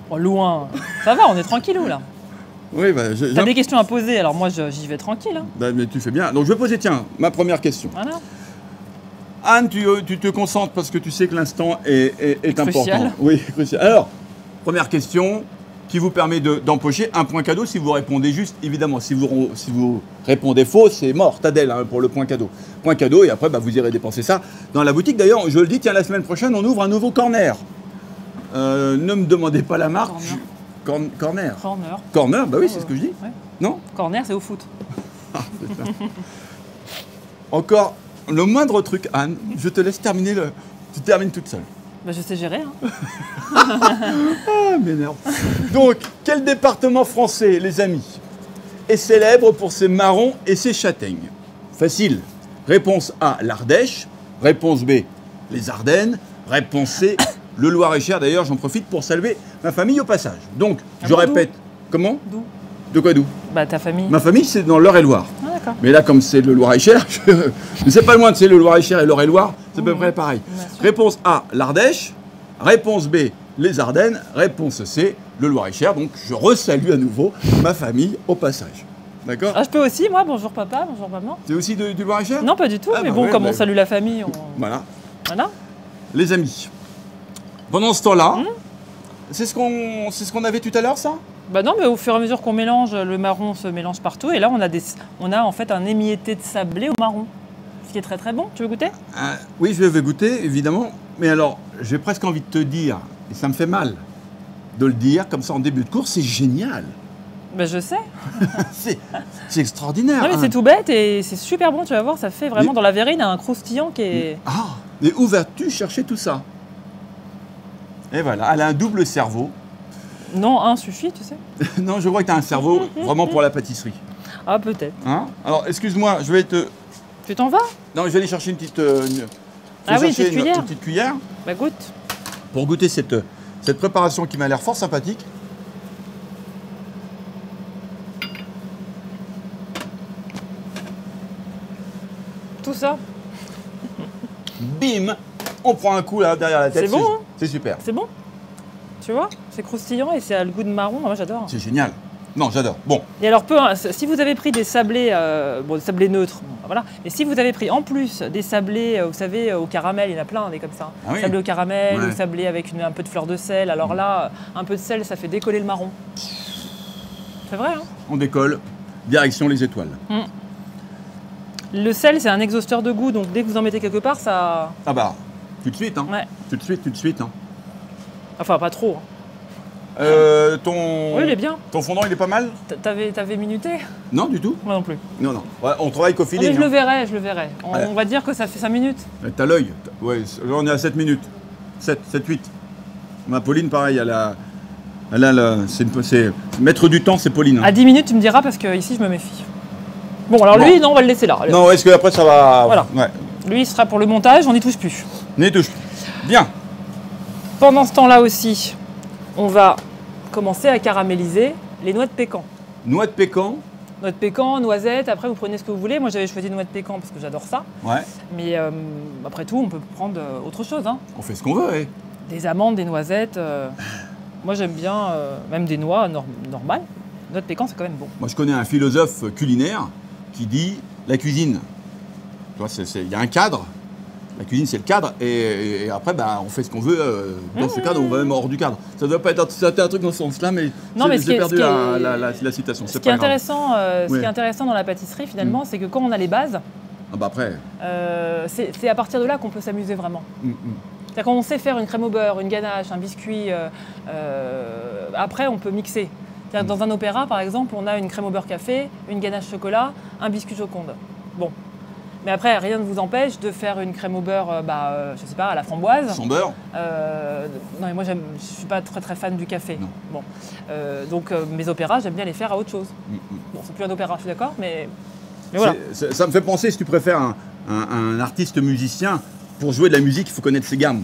Oh, loin. Ça va, on est tranquillou là. Oui, bah, t'as des questions à poser, alors moi j'y vais tranquille. Hein. Bah, mais tu fais bien. Donc je vais poser, tiens, ma première question. Voilà. Anne, tu, tu te concentres parce que tu sais que l'instant est, est, est important. Oui, crucial. Alors, première question qui vous permet d'empocher de, un point cadeau si vous répondez juste, évidemment. Si vous, si vous répondez faux, c'est mort, tadel hein, pour le point cadeau. Point cadeau, et après, bah, vous irez dépenser ça dans la boutique. D'ailleurs, je le dis, tiens, la semaine prochaine, on ouvre un nouveau corner. Euh, ne me demandez pas la marque. Corner. Corner. Corner. Corner, bah oui, oh, c'est ce que je dis. Ouais. Non ? Corner, c'est au foot. Ah, c'est ça. Encore le moindre truc, Anne, je te laisse terminer le. Tu termines toute seule. Bah, je sais gérer. Hein. Ah, m'énerve. Donc, quel département français, les amis, est célèbre pour ses marrons et ses châtaignes? Facile. Réponse A, l'Ardèche. Réponse B, les Ardennes. Réponse C, le Loir-et-Cher. D'ailleurs, j'en profite pour saluer ma famille au passage. Donc, ah, je répète. Comment? D'où? De quoi d'où? Bah, ta famille. Ma famille, c'est dans l'Eure-et-Loir. Ah, d'accord. Mais là, comme c'est le Loir-et-Cher, je sais pas loin de c'est le Loir-et-Cher et l'Eure-et-Loir, c'est à peu près pareil. Réponse A, l'Ardèche. Réponse B, les Ardennes. Réponse C, le Loir-et-Cher. Donc, je resalue à nouveau ma famille au passage. D'accord. Ah, je peux aussi, moi, bonjour papa, bonjour maman. Tu es aussi de, du Loir-et-Cher? Non, pas du tout, ah, mais bah, bon, ouais, comme bah, on salue la famille, on... Voilà. Voilà. Les amis, pendant ce temps-là, mmh. c'est ce qu'on ce qu'on avait tout à l'heure, ça? Bah non, mais au fur et à mesure qu'on mélange, le marron se mélange partout. Et là, on a, des, on a en fait un émietté de sablé au marron, ce qui est très très bon. Tu veux goûter? euh, Oui, je vais goûter, évidemment. Mais alors, j'ai presque envie de te dire, et ça me fait mal de le dire, comme ça en début de course, c'est génial. Ben, je sais. C'est extraordinaire. Non, mais hein. C'est tout bête et c'est super bon, tu vas voir. Ça fait vraiment mais... dans la verrine un croustillant qui est... Ah, mais où vas-tu chercher tout ça? Et voilà, elle a un double cerveau. Non, un suffit, tu sais. Non, je crois que tu as un cerveau vraiment pour la pâtisserie. Ah, peut-être. Hein? Alors, excuse-moi, je vais te... Tu t'en vas? Non, je vais aller chercher une petite, euh, une... Ah oui, une, cuillère. une petite cuillère. Bah, goûte. Pour goûter cette, cette préparation qui m'a l'air fort sympathique. Tout ça. Bim! On prend un coup là derrière la tête. C'est bon, hein? C'est super. C'est bon? Tu vois, c'est croustillant et c'est à le goût de marron. Moi, j'adore. C'est génial. Non, j'adore. Bon. Et alors, peu, hein, si vous avez pris des sablés, euh, bon, des sablés neutres, bon, voilà. Et si vous avez pris en plus des sablés, euh, vous savez, au caramel, il y en a plein, des comme ça. Hein. Ah oui. Sablé au caramel, ouais. Ou sablé avec une, un peu de fleur de sel. Alors là, un peu de sel, ça fait décoller le marron. C'est vrai, hein? On décolle. Direction les étoiles. Mmh. Le sel, c'est un exhausteur de goût, donc dès que vous en mettez quelque part, ça. Ah bah, tout de suite, hein. Ouais. Tout de suite, tout de suite, hein. Enfin, pas trop. Euh, ton... Oui, il est bien. Ton fondant, il est pas mal? T'avais t'avais minuté? Non, du tout. Moi non plus. Non, non. Ouais, on travaille qu'au filet. Mais je le verrai, je le verrai. On, on va dire que ça fait cinq minutes. T'as l'œil. Ouais, on est à sept minutes. sept, sept, huit. Ma Pauline, pareil, elle a... Elle a la... c'est maître du temps, c'est Pauline. Hein. À dix minutes, tu me diras, parce que ici, je me méfie. Bon, alors bon. Lui, non, on va le laisser là. Allez. Non, est-ce qu'après, ça va... Voilà. Ouais. Lui, il sera pour le montage, on n'y touche plus. On n'y touche plus. Bien. Pendant ce temps-là aussi, on va commencer à caraméliser les noix de pécan. Noix de pécan? Noix de pécan, noisettes, après vous prenez ce que vous voulez. Moi j'avais choisi une noix de pécan parce que j'adore ça. Ouais. Mais euh, après tout, on peut prendre autre chose. Hein. On fait ce qu'on veut. Eh. Des amandes, des noisettes. Euh, moi j'aime bien euh, même des noix nor normales. Noix de pécan, c'est quand même bon. Moi je connais un philosophe culinaire qui dit la cuisine. Il y a un cadre. La cuisine, c'est le cadre, et, et après, bah, on fait ce qu'on veut euh, dans mmh, ce cadre, on va même hors du cadre. Ça ne doit pas être un, un truc dans ce sens-là, mais j'ai perdu la citation. Ce qui est intéressant dans la pâtisserie, finalement, mmh. c'est que quand on a les bases, ah bah après, euh, c'est à partir de là qu'on peut s'amuser vraiment. Mmh, mmh. C'est-à-dire quand on sait faire une crème au beurre, une ganache, un biscuit, euh, euh, après, on peut mixer. Mmh. Dans un opéra, par exemple, on a une crème au beurre café, une ganache chocolat, un biscuit Joconde. Bon. Mais après, rien ne vous empêche de faire une crème au beurre, bah, euh, je sais pas, à la framboise. Sans beurre euh, Non, mais moi, je suis pas très très fan du café. Non. Bon, euh, donc euh, mes opéras, j'aime bien les faire à autre chose. Mm, mm. Bon, c'est plus un opéra, je suis d'accord, mais, mais voilà. Ça me fait penser, si tu préfères un, un, un artiste musicien, pour jouer de la musique, il faut connaître ses gammes.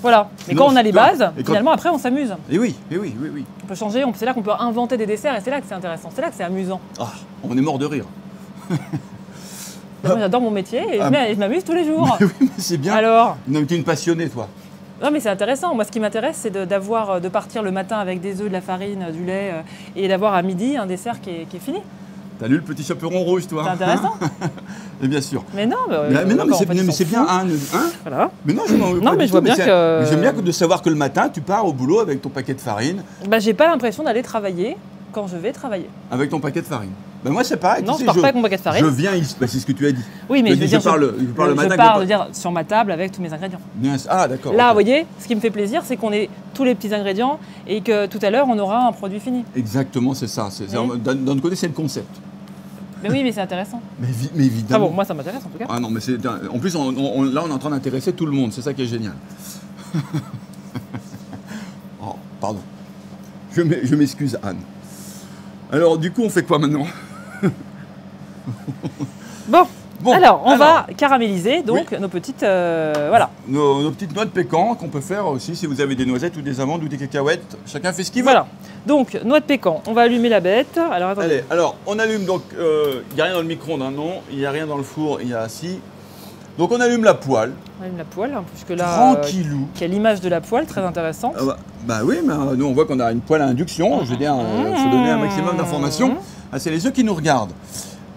Voilà. Mais quand on a les bases, et finalement, quand... après, on s'amuse. Et oui, et oui, oui, oui. On peut changer. C'est là qu'on peut inventer des desserts, et c'est là que c'est intéressant. C'est là que c'est amusant. Ah, on est mort de rire. J'adore mon métier et ah, je m'amuse tous les jours. Mais oui, mais c'est bien. Alors, non, mais tu es une passionnée, toi. Non, mais c'est intéressant. Moi, ce qui m'intéresse, c'est de, d'avoir, de partir le matin avec des œufs, de la farine, du lait et d'avoir à midi un dessert qui est, qui est fini. T'as lu le petit chaperon rouge, toi. C'est intéressant. Et bien sûr. Mais non, bah, mais, euh, mais, non, mais c'est en fait, bien. Hein, hein voilà. Mais non, je m'en veux pas. Non, mais je vois bien que. J'aime bien de savoir que le matin, tu pars au boulot avec ton paquet de farine. Bah, j'ai pas l'impression d'aller travailler quand je vais travailler. Avec ton paquet de farine. Ben moi, c'est pareil. Non, tu sais, je pars je, pas avec mon paquet de farine. Je viens, c'est ce que tu as dit. Oui, mais je, je veux dire, je parle, je parle, je parle de dire sur ma table avec tous mes ingrédients. Yes. Ah, d'accord. Là, okay. Vous voyez, ce qui me fait plaisir, c'est qu'on ait tous les petits ingrédients et que tout à l'heure, on aura un produit fini. Exactement, c'est ça. Oui. D'un côté, c'est le concept. Mais oui, mais c'est intéressant. mais, mais évidemment. Ah bon, moi, ça m'intéresse en tout cas. Ah non, mais c'est. En plus, on, on, là, on est en train d'intéresser tout le monde. C'est ça qui est génial. Oh, pardon. Je m'excuse, Anne. Alors, du coup, on fait quoi maintenant? Bon. bon, alors on alors, va caraméliser donc oui. nos petites euh, voilà nos, nos petites noix de pécan qu'on peut faire aussi si vous avez des noisettes ou des amandes ou des cacahuètes. Chacun fait ce qu'il veut. Voilà. Donc noix de pécan. On va allumer la bête. Alors attendez. Allez. Alors on allume donc. Il euh, n'y a rien dans le micro-ondes, hein, non. Il n'y a rien dans le four. Il y a si. Donc on allume la poêle. On allume la poêle, hein, puisque là. Tranquillou. Euh, quelle image de la poêle, très intéressante. Euh, bah, bah oui, mais euh, nous on voit qu'on a une poêle à induction. Mmh. Je veux dire, il euh, faut donner un maximum d'informations. Mmh. Ah, c'est les œufs qui nous regardent.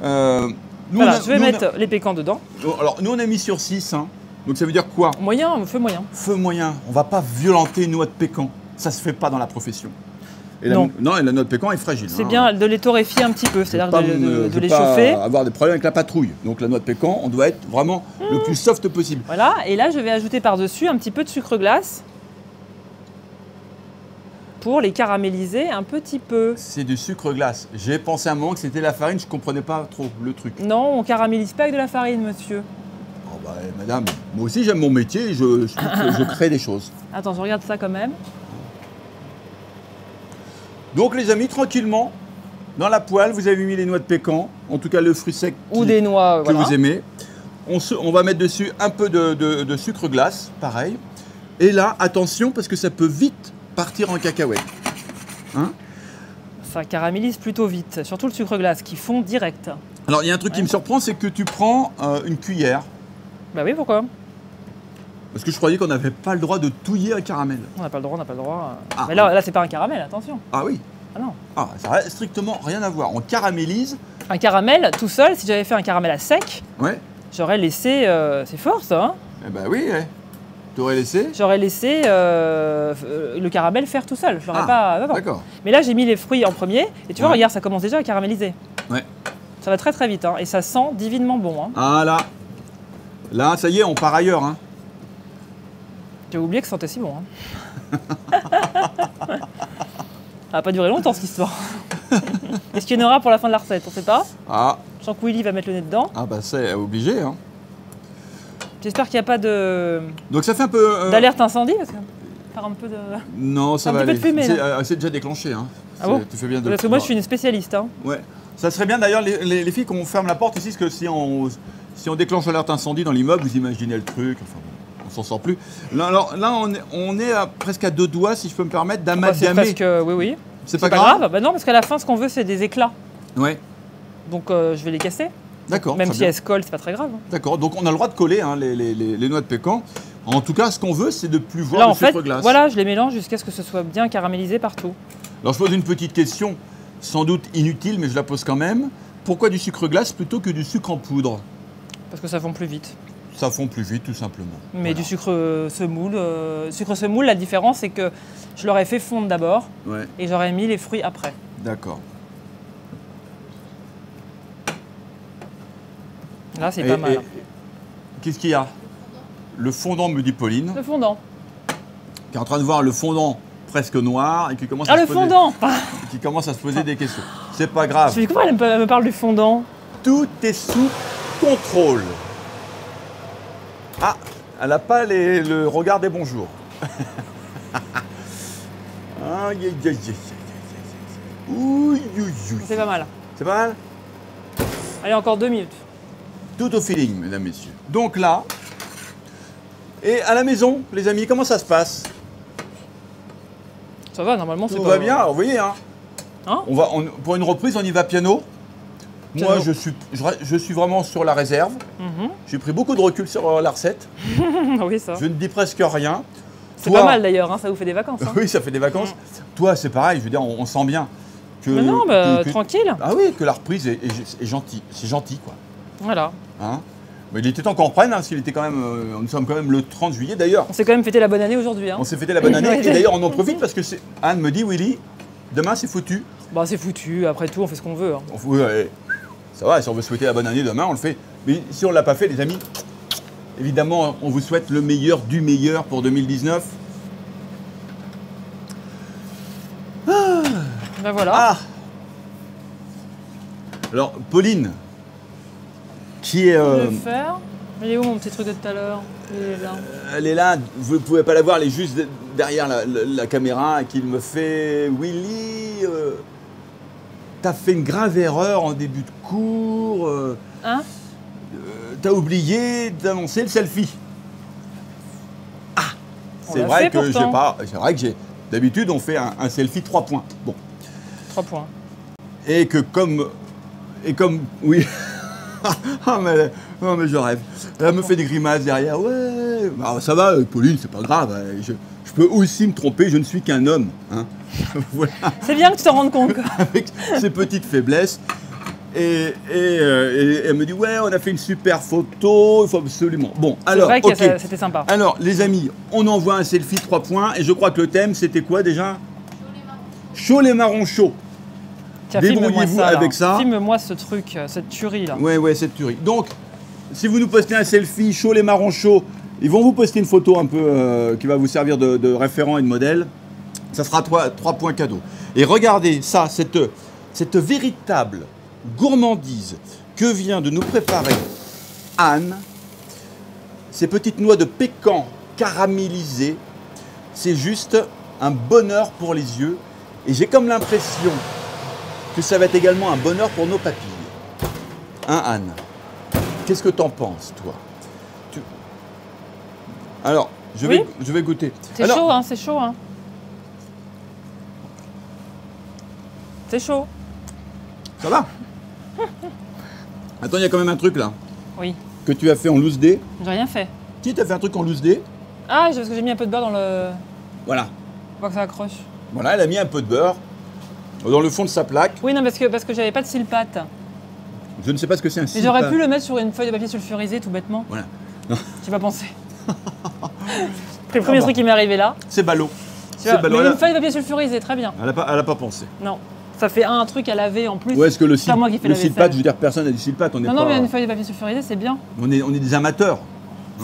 Euh, nous, voilà, on a, je vais nous, mettre on a... les pécans dedans. Alors, nous, on a mis sur six. Hein. Donc, ça veut dire quoi? Moyen, feu moyen. Feu moyen. On ne va pas violenter une noix de pécan. Ça ne se fait pas dans la profession. Et non. La, non, et la noix de pécan est fragile. C'est hein. bien de les torréfier un petit peu, c'est-à-dire de, de, de les chauffer. Pas avoir des problèmes avec la patrouille. Donc, la noix de pécan, on doit être vraiment mmh. le plus soft possible. Voilà. Et là, je vais ajouter par-dessus un petit peu de sucre glace. Pour les caraméliser un petit peu. C'est du sucre glace. J'ai pensé à un moment que c'était la farine, je ne comprenais pas trop le truc. Non, on ne caramélise pas avec de la farine, monsieur. Oh bah, madame, moi aussi j'aime mon métier, je, je, je, je crée des choses. Attends, je regarde ça quand même. Donc les amis, tranquillement, dans la poêle, vous avez mis les noix de pécan, en tout cas le fruit sec qui, ou des noix, que voilà. vous aimez. On, se, on va mettre dessus un peu de, de, de sucre glace, pareil. Et là, attention, parce que ça peut vite partir en cacahuète. Hein, ça caramélise plutôt vite, surtout le sucre glace qui fond direct. Alors il y a un truc ouais. qui me surprend, c'est que tu prends euh, une cuillère. Bah oui, pourquoi? Parce que je croyais qu'on n'avait pas le droit de touiller un caramel. On n'a pas le droit, on n'a pas le droit. Ah, mais là, là c'est pas un caramel, attention. Ah oui. Ah non. Ah, ça n'a strictement rien à voir. On caramélise. Un caramel tout seul, si j'avais fait un caramel à sec, ouais. j'aurais laissé. Euh, c'est fort ça, hein? Eh bah oui, ouais. Tu aurais laissé ? J'aurais laissé euh, le caramel faire tout seul. Je l'aurais ah, pas. D'accord. Mais là, j'ai mis les fruits en premier. Et tu vois, ouais. regarde, ça commence déjà à caraméliser. Ouais. Ça va très très vite. Hein, et ça sent divinement bon. Hein. Ah là. Là, ça y est, on part ailleurs. Hein. J'ai oublié que ça sentait si bon. Hein. Ça va pas durer longtemps, cette histoire. Est-ce qu'il y en aura pour la fin de la recette? On ne sait pas. Ah. Je sens que Willy va mettre le nez dedans. Ah bah, c'est obligé. Hein. J'espère qu'il n'y a pas de. Donc ça fait un peu. Euh... d'alerte incendie parce que par un peu de. Non, ça un va aller. C'est euh, déjà déclenché. Hein. Ah bon? Tu fais bien de. Parce que moi, je suis une spécialiste. Hein. Ouais. Ça serait bien d'ailleurs les, les, les filles qu'on ferme la porte ici, parce que si on si on déclenche l'alerte incendie dans l'immeuble, vous imaginez le truc. Enfin, on s'en sort plus. Là, alors là, on est, on est à, presque à deux doigts, si je peux me permettre, d'amalgamer. Parce que oui, oui. C'est pas, pas grave. grave. Bah non, parce qu'à la fin, ce qu'on veut, c'est des éclats. Ouais. Donc euh, je vais les casser. D'accord. Même si bien. Elles se collent, c'est pas très grave. D'accord. Donc on a le droit de coller hein, les, les, les, les noix de pécan. En tout cas, ce qu'on veut, c'est de plus voir là, le en sucre fait, glace. Voilà, je les mélange jusqu'à ce que ce soit bien caramélisé partout. Alors je pose une petite question, sans doute inutile, mais je la pose quand même. Pourquoi du sucre glace plutôt que du sucre en poudre? Parce que ça fond plus vite. Ça fond plus vite, tout simplement. Mais voilà. Du sucre semoule, euh, sucre semoule, la différence, c'est que je l'aurais fait fondre d'abord ouais. et j'aurais mis les fruits après. D'accord. Là, c'est pas mal. Qu'est-ce qu'il y a? Le fondant, me dit Pauline. Le fondant. Qui est en train de voir le fondant presque noir et qui commence ah, à le se poser, fondant qui commence à se poser des questions. C'est pas grave. Je comment elle me parle du fondant? Tout est sous contrôle. Ah, elle n'a pas les, le regard des bonjours. C'est pas mal. C'est pas mal. Allez, encore deux minutes. Tout au feeling, mesdames, messieurs. Donc là, et à la maison, les amis, comment ça se passe? Ça va, normalement, c'est pas... Tout va bien, alors, vous voyez, hein, hein on va, on, pour une reprise, on y va piano. Moi, je suis, je, je suis vraiment sur la réserve. Mm-hmm. J'ai pris beaucoup de recul sur la recette. Oui, ça. Je ne dis presque rien. C'est pas mal d'ailleurs, hein, ça vous fait des vacances. Hein. Oui, ça fait des vacances. Mm. Toi, c'est pareil, je veux dire, on, on sent bien que... Mais non, bah, que, que, tranquille. Ah oui, que la reprise est, est, est gentille. C'est gentil, quoi. Voilà. Hein. Mais il était temps qu'on reprenne, hein, parce qu'il était quand même, euh, nous sommes quand même le trente juillet d'ailleurs. On s'est quand même fêté la bonne année aujourd'hui. Hein. On s'est fêté la bonne année et d'ailleurs on en profite parce que Anne me dit, Willy, demain c'est foutu. Bah c'est foutu, après tout on fait ce qu'on veut. Hein. Oui, ça va, si on veut souhaiter la bonne année demain, on le fait. Mais si on ne l'a pas fait, les amis, évidemment on vous souhaite le meilleur du meilleur pour deux mille dix-neuf. Ah. Ben voilà. Ah. Alors Pauline, qui est... Euh, le faire. Il est où mon petit truc de tout à l'heure? Elle est là. Vous ne pouvez pas la voir, elle est juste derrière la, la, la caméra et qu'il me fait... Willy, euh, t'as fait une grave erreur en début de cours. Euh, hein euh, T'as oublié d'annoncer le selfie. Ah. C'est vrai, vrai que j'ai pas... C'est vrai que j'ai... D'habitude, on fait un, un selfie trois points. Bon. trois points. Et que comme... Et comme... Oui. Ah, mais, non, mais je rêve. Elle me fait des grimaces derrière. Ouais, alors, ça va, Pauline, c'est pas grave. Je, je peux aussi me tromper, je ne suis qu'un homme. Hein. Voilà. C'est bien que tu t'en rendes compte. Avec ses petites faiblesses. Et, et, euh, et elle me dit, ouais, on a fait une super photo, il faut absolument... Bon, alors, c'est vrai que okay. C'était sympa. Alors, les amis, on envoie un selfie trois points. Et je crois que le thème, c'était quoi déjà? Chaud les marrons chauds. Débrouillez-vous avec ça. Filme-moi ce truc, cette tuerie là. Ouais, ouais, cette tuerie. Donc, si vous nous postez un selfie chaud les marrons chauds, ils vont vous poster une photo un peu euh, qui va vous servir de, de référent et de modèle. Ça sera trois points cadeaux. Et regardez ça, cette, cette véritable gourmandise que vient de nous préparer Anne. Ces petites noix de pécan caramélisées, c'est juste un bonheur pour les yeux. Et j'ai comme l'impression que ça va être également un bonheur pour nos papilles. Hein, Anne? Qu'est-ce que t'en penses, toi? tu... Alors, je, oui vais, je vais goûter. C'est chaud, hein, c'est chaud. Hein. C'est chaud. Ça va? Attends, il y a quand même un truc, là. Oui. Que tu as fait en loose dé. J'ai rien fait. Qui t'a fait un truc en loose dé? Ah, parce que j'ai mis un peu de beurre dans le... Voilà. Faut pas que ça accroche. Voilà, elle a mis un peu de beurre dans le fond de sa plaque. Oui, non, parce que, parce que j'avais pas de cille-pâte. Je ne sais pas ce que c'est un cille-pâte. J'aurais pu le mettre sur une feuille de papier sulfurisé, tout bêtement. Voilà. J'ai pas pensé. C'est le premier truc qui m'est arrivé là. C'est ballot. C'est ballot. Mais une feuille de papier sulfurisé, très bien. Elle n'a pas, elle a pas pensé. Non. Ça fait un, un truc à laver en plus. Ouais, est-ce que le cille-pâte, je veux dire, personne n'a du cille-pâte. Non, pas... non, mais une feuille de papier sulfurisé, c'est bien. On est, on est des amateurs.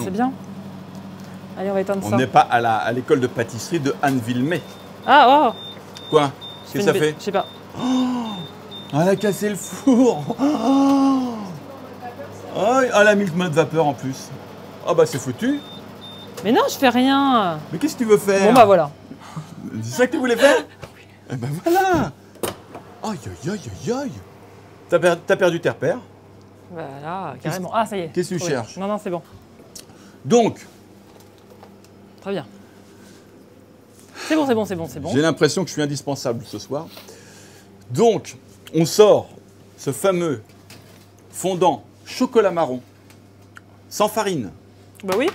C'est bien. Allez, on va éteindre ça. On n'est pas à l'école de pâtisserie de Anne Wilmet. Ah, oh. Quoi? Qu'est-ce que ça fait? Je sais pas. Oh, elle a cassé le four. Oh, oh, elle a mis le mode vapeur en plus. Ah oh, bah c'est foutu. Mais non, je fais rien. Mais qu'est-ce que tu veux faire? Bon bah voilà. C'est ça que tu voulais faire? Oui. Eh ben voilà. Aïe aïe aïe aïe. T'as per perdu tes repères? Voilà, carrément. Ah ça y est. Qu'est-ce que tu oui. cherches? Non, non, c'est bon. Donc. Très bien. C'est bon, c'est bon, c'est bon, c'est bon. J'ai l'impression que je suis indispensable ce soir. Donc, on sort ce fameux fondant chocolat marron, sans farine. Bah oui.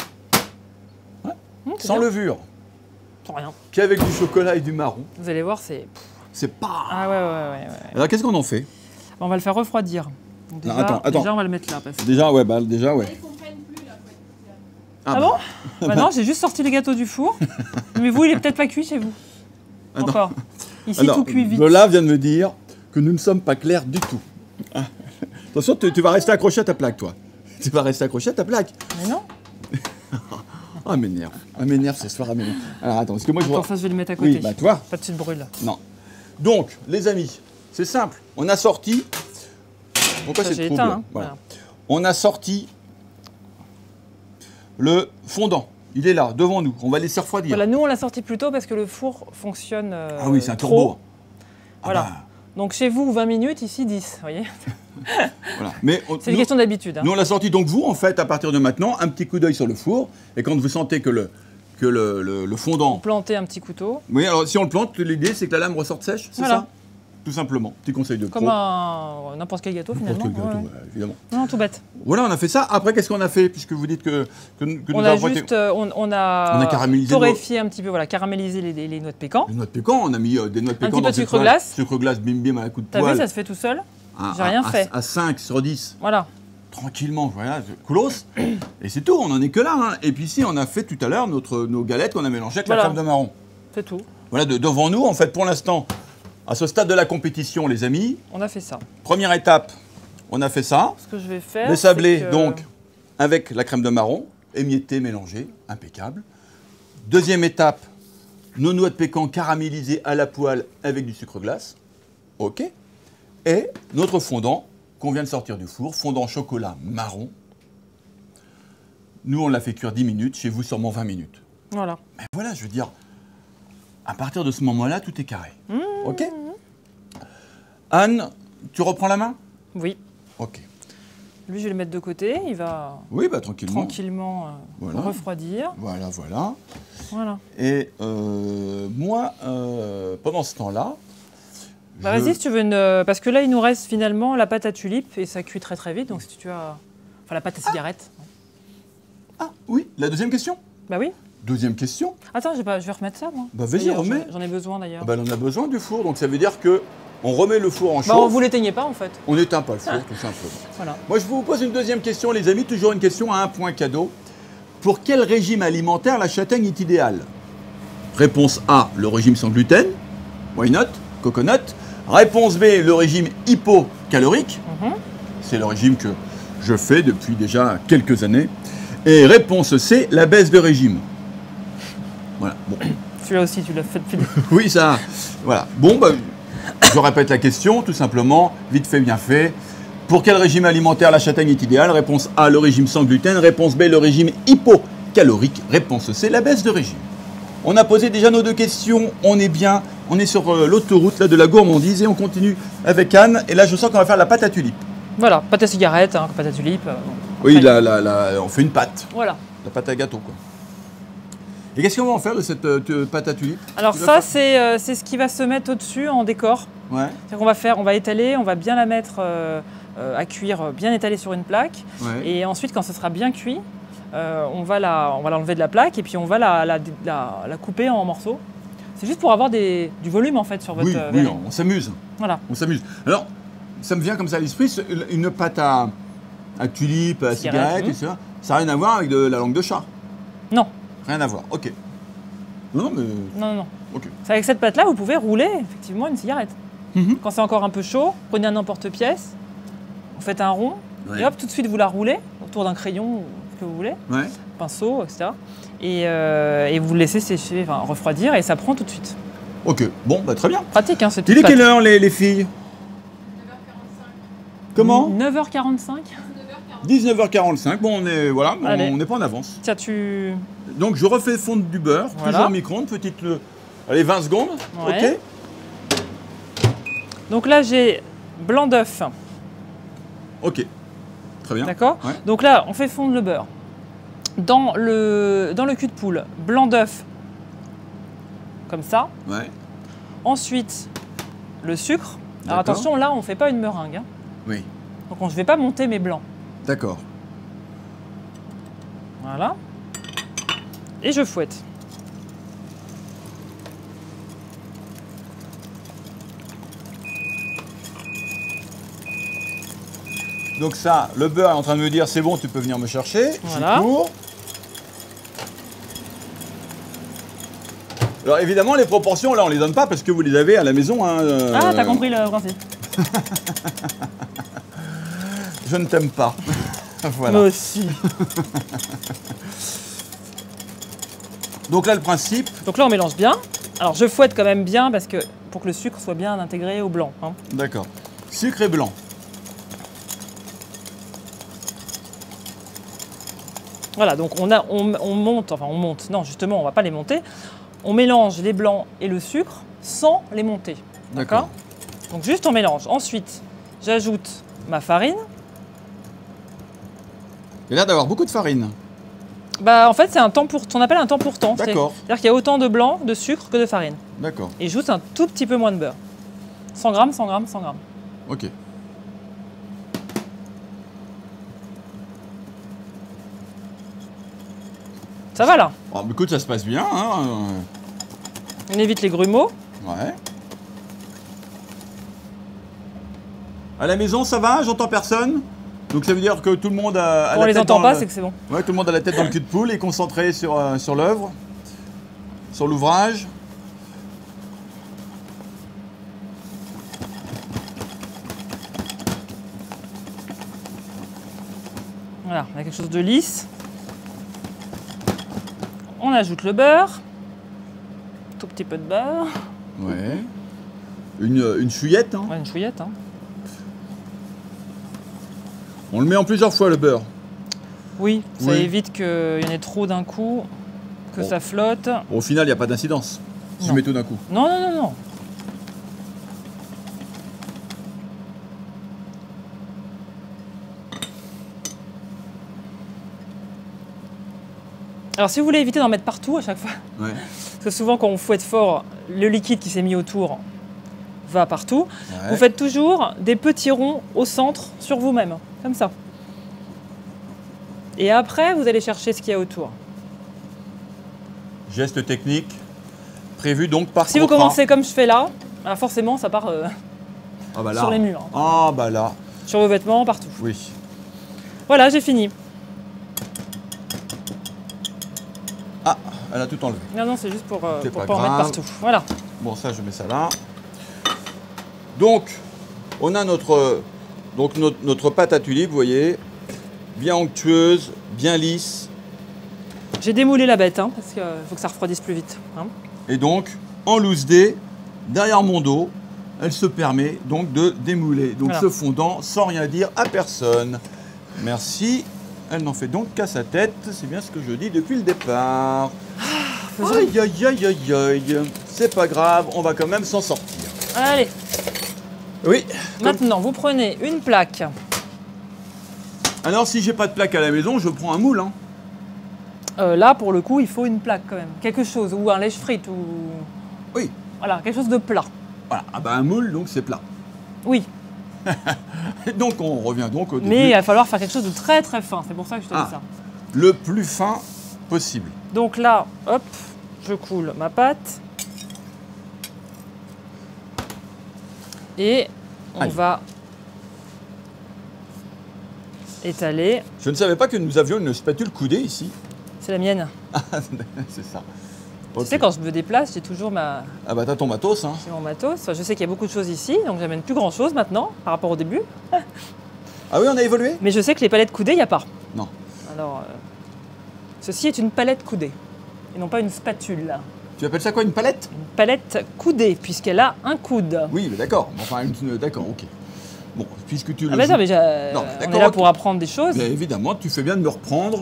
Ouais. Mmh, sans bien. Levure. Sans rien. Qui avec du chocolat et du marron. Vous allez voir, c'est... C'est pas... Ah ouais, ouais, ouais. ouais. Alors, qu'est-ce qu'on en fait? On va le faire refroidir. Donc, déjà, non, attends, attends. Déjà, on va le mettre là. Parce que... Déjà, ouais, bah déjà, ouais. Ah, ah bon? Bah, bah non, j'ai juste sorti les gâteaux du four. Mais vous, il est peut-être pas cuit chez vous. Encore. Ici, alors, tout cuit vite. Lola vient de me dire que nous ne sommes pas clairs du tout. Ah. Attention, tu, tu vas rester accroché à ta plaque, toi. Tu vas rester accroché à ta plaque. Mais non. Ah, m'énerve. Ah, m'énerve ce soir. Alors, attends, parce que moi, attends, je vois... ça, je vais le mettre à côté. Oui, bah, toi. Pas de suite brûle. Non. Donc, les amis, c'est simple. On a sorti... Pourquoi c'est trouble? Hein. Voilà. Voilà. On a sorti... Le fondant, il est là, devant nous. On va laisser refroidir. Voilà, nous, on l'a sorti plus tôt parce que le four fonctionne euh, ah oui, c'est un turbo. Ah voilà. Bah. Donc, chez vous, vingt minutes, ici, dix, vous voyez. Voilà. C'est une question d'habitude. Hein. Nous, on l'a sorti. Donc, vous, en fait, à partir de maintenant, un petit coup d'œil sur le four. Et quand vous sentez que le, que le, le, le fondant... Planter un petit couteau. Oui, alors, si on le plante, l'idée, c'est que la lame ressorte sèche, c'est voilà. ça tout simplement. Petit conseil de pro. Comme un... n'importe quel gâteau, finalement. N'importe quel gâteau, ouais. Ouais, évidemment. Non, tout bête. Voilà, on a fait ça. Après, qu'est-ce qu'on a fait? Puisque vous dites que, que, que on nous avons... Juste, été... on, on a... On a caramélisé... Torréfié nos... un petit peu, voilà, caramélisé les, les, les noix de pécan. Les noix de pécan, on a mis euh, des noix de pécan un petit dans peu de sucre glace. Sucre glace, bim bim, à la coup de poêle. T'as vu, ça se fait tout seul. J'ai rien à, fait. À cinq sur dix. Voilà. Tranquillement, voilà, close. Et c'est tout, on n'en est que là. Hein. Et puis ici, on a fait tout à l'heure nos galettes qu'on a mélangées avec voilà. la crème de marron. C'est tout. Voilà, de, devant nous, en fait, pour l'instant, à ce stade de la compétition, les amis. On a fait ça. Première étape, on a fait ça. Ce que je vais faire, les sablés, que... donc, avec la crème de marron, émiettée, mélangée, impeccable. Deuxième étape, nos noix de pécan caramélisées à la poêle avec du sucre glace. OK. Et notre fondant qu'on vient de sortir du four, fondant chocolat marron. Nous, on l'a fait cuire dix minutes, chez vous sûrement vingt minutes. Voilà. Mais voilà, je veux dire, à partir de ce moment-là, tout est carré. Mmh. OK. Anne, tu reprends la main? Oui. OK. Lui, je vais le mettre de côté, il va oui, bah, tranquillement, tranquillement euh, voilà. refroidir. Voilà, voilà. voilà. Et euh, moi, euh, pendant ce temps-là, bah je... Vas-y, si tu veux une... Parce que là, il nous reste finalement la pâte à tulipe et ça cuit très très vite. Donc si tu as... Enfin, la pâte à cigarette. Ah, ah oui, la deuxième question. Bah oui. Deuxième question. Attends, pas... je vais remettre ça, moi. Bah vas-y, remets. J'en ai besoin, d'ailleurs. Bah, on a besoin du four. Donc ça veut dire que on remet le four en chauffe. Bah, on vous l'éteignez pas, en fait. On n'éteint pas le four, ah. tout simplement. Voilà. Moi, je vous pose une deuxième question, les amis. Toujours une question à un point cadeau. Pour quel régime alimentaire la châtaigne est idéale? Réponse A, le régime sans gluten. Why not? Coconut. Réponse B, le régime hypocalorique. Mm-hmm. C'est le régime que je fais depuis déjà quelques années. Et réponse C, la baisse de régime. Voilà. Bon. Celui-là aussi, tu l'as fait depuis... Oui, ça... Voilà. Bon, bah, je répète la question, tout simplement. Vite fait, bien fait. Pour quel régime alimentaire la châtaigne est idéale? Réponse A, le régime sans gluten. Réponse B, le régime hypocalorique. Réponse C, la baisse de régime. On a posé déjà nos deux questions. On est bien... On est sur l'autoroute de la gourmandise et on continue avec Anne. Et là, je sens qu'on va faire la pâte à tulipe. Voilà, pâte à cigarette, hein, pâte à tulipe. Euh, oui, la, la, la, on fait une pâte. Voilà. La pâte à gâteau, quoi. Et qu'est-ce qu'on va en faire de cette euh, pâte à tulipe? Alors ça, c'est euh, ce qui va se mettre au-dessus en décor. Ouais. C'est-à-dire qu'on va faire, on va étaler, on va bien la mettre euh, euh, à cuire, bien étalée sur une plaque. Ouais. Et ensuite, quand ce sera bien cuit, euh, on va la, on va l'enlever de la plaque et puis on va la, la, la, la couper en morceaux. C'est juste pour avoir des, du volume, en fait, sur votre... Oui, euh, oui on s'amuse. Voilà. On s'amuse. Alors, ça me vient comme ça à l'esprit, une pâte à, à tulipe, à cigarette, cigarette et cetera. Ça n'a rien à voir avec de la langue de chat? Non. Rien à voir, OK. Non, mais... Non, non. OK. Avec cette pâte-là, vous pouvez rouler, effectivement, une cigarette. Mm-hmm. Quand c'est encore un peu chaud, prenez un n'importe-pièce, vous faites un rond, ouais. et hop, tout de suite, vous la roulez autour d'un crayon, ce que vous voulez, ouais. pinceau, et cetera, Et, euh, et vous le laissez sécher, enfin, refroidir, et ça prend tout de suite. OK, bon, bah, très bien. Pratique, hein, cette pâte. Il est quelle heure, les, les filles? neuf heures quarante-cinq. Comment? neuf heures quarante-cinq. dix-neuf heures quarante-cinq. Bon, on est, voilà, on n'est pas en avance. Tiens, tu... Donc, je refais fondre du beurre, voilà. toujours au micro-ondes, petite... Euh, allez, vingt secondes, ouais. OK. Donc là, j'ai blanc d'œuf. OK, très bien. D'accord ouais. Donc là, on fait fondre le beurre. Dans le, dans le cul de poule, blanc d'œuf, comme ça. Ouais. Ensuite, le sucre. Alors attention, là, on ne fait pas une meringue. Hein. Oui. Donc, on, je ne vais pas monter mes blancs. D'accord. Voilà. Et je fouette. Donc ça, le beurre est en train de me dire, c'est bon, tu peux venir me chercher. Voilà. J'y cours. Alors évidemment, les proportions, là, on ne les donne pas parce que vous les avez à la maison. Hein, euh... Ah, t'as compris le principe. Je ne t'aime pas. Voilà. Moi aussi. Donc là, le principe... Donc là, on mélange bien. Alors, je fouette quand même bien parce que pour que le sucre soit bien intégré au blanc. Hein. D'accord. Sucre et blanc. Voilà, donc on, a, on, on monte, enfin on monte, non justement on ne va pas les monter, on mélange les blancs et le sucre sans les monter, d'accord? Donc juste on mélange. Ensuite, j'ajoute ma farine. Il a l'air d'avoir beaucoup de farine. Bah en fait c'est un temps pour, on appelle un temps pour temps. D'accord. C'est-à-dire qu'il y a autant de blanc, de sucre que de farine. D'accord. Et j'ajoute un tout petit peu moins de beurre. cent grammes, cent grammes, cent grammes. Ok. Ça va là? Bon, écoute, ça se passe bien. Hein. On évite les grumeaux. Ouais. À la maison, ça va? J'entends personne? Donc ça veut dire que tout le monde a, a on la les tête entend dans pas, le... c'est que c'est bon. Ouais, tout le monde a la tête dans le cul de poule et concentré sur, euh, sur l'œuvre, sur l'ouvrage. Voilà, on a quelque chose de lisse. On ajoute le beurre, tout petit peu de beurre. Ouais. Une, une chouillette. Hein. Ouais, une chouillette. Hein. On le met en plusieurs fois le beurre. Oui, ça oui. évite qu'il y en ait trop d'un coup, que bon. Ça flotte. Bon, au final, il n'y a pas d'incidence. Si tu mets tout d'un coup. Non, non, non, non. Alors, si vous voulez éviter d'en mettre partout à chaque fois, ouais. parce que souvent quand on fouette fort, le liquide qui s'est mis autour va partout, ouais. vous faites toujours des petits ronds au centre sur vous-même, comme ça. Et après, vous allez chercher ce qu'il y a autour. Geste technique prévu donc par si contrat. Si vous commencez comme je fais là, bah forcément ça part euh, ah bah là. Sur les murs. Ah bah là. Sur vos vêtements, partout. Oui. Voilà, j'ai fini. Ah, elle a tout enlevé. Non, non, c'est juste pour euh, pour pas en mettre partout. Voilà. Bon, ça, je mets ça là. Donc, on a notre, euh, donc notre, notre pâte à tulipe, vous voyez, bien onctueuse, bien lisse. J'ai démoulé la bête, hein, parce qu'il euh, faut que ça refroidisse plus vite. Hein. Et donc, en loose dé, derrière mon dos, elle se permet donc de démouler, donc voilà. se fondant sans rien dire à personne. Merci. Elle n'en fait donc qu'à sa tête, c'est bien ce que je dis depuis le départ. Ah, aïe, aïe, aïe, aïe, aïe. C'est pas grave, on va quand même s'en sortir. Allez. Oui. Maintenant, vous prenez une plaque. Alors, si j'ai pas de plaque à la maison, je prends un moule. Hein. Euh, là, pour le coup, il faut une plaque quand même. Quelque chose, ou un lèche-frite, ou... Oui. Voilà, quelque chose de plat. Voilà, ah bah, un moule, donc c'est plat. Oui. Donc on revient donc au début. Mais il va falloir faire quelque chose de très très fin, c'est pour ça que je te dis ah, ça. Le plus fin possible. Donc là, hop, je coule ma pâte. Et on Allez. va étaler. Je ne savais pas que nous avions une spatule coudée ici. C'est la mienne. Ah, c'est ça. Okay. Tu sais, quand je me déplace, j'ai toujours ma... Ah bah t'as ton matos, hein. J'ai mon matos. Enfin, je sais qu'il y a beaucoup de choses ici, donc j'amène plus grand-chose maintenant, par rapport au début. Ah oui, on a évolué. Mais je sais que les palettes coudées, il n'y a pas. Non. Alors, euh, ceci est une palette coudée, et non pas une spatule. Tu appelles ça quoi, une palette? Une palette coudée, puisqu'elle a un coude. Oui, mais d'accord. Enfin, une... d'accord, ok. Bon, puisque tu... Ah bah non, mais non, on est là okay. pour apprendre des choses. Mais évidemment, tu fais bien de me reprendre...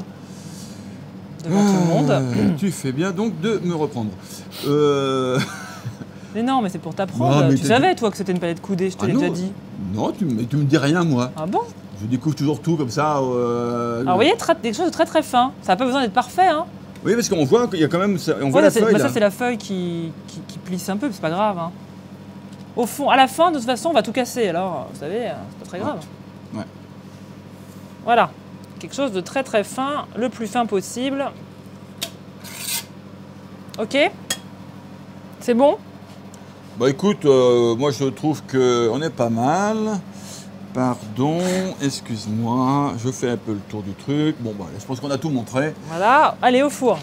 devant ah, tout le monde. Tu fais bien donc de me reprendre. Euh... Mais non, mais c'est pour t'apprendre. Ah, tu savais, toi, que c'était une palette coudée, je te ah l'ai déjà dit. Non, tu ne me dis rien, moi. Ah bon? Je découvre toujours tout comme ça. Euh... Alors, vous voyez, très, des choses de très très fin. Ça n'a pas besoin d'être parfait, hein. Oui, parce qu'on voit qu'il y a quand même... On ouais, voit la feuille, bah, ça, c'est la feuille qui, qui, qui plisse un peu, mais c'est pas grave. Hein. Au fond, à la fin, de toute façon, on va tout casser. Alors, vous savez, c'est pas très grave. Ouais. Ouais. Voilà. Quelque chose de très très fin, le plus fin possible. Ok? C'est bon? Bah écoute, euh, moi je trouve qu'on est pas mal. Pardon, excuse-moi, je fais un peu le tour du truc. Bon bah je pense qu'on a tout montré. Voilà, allez au four.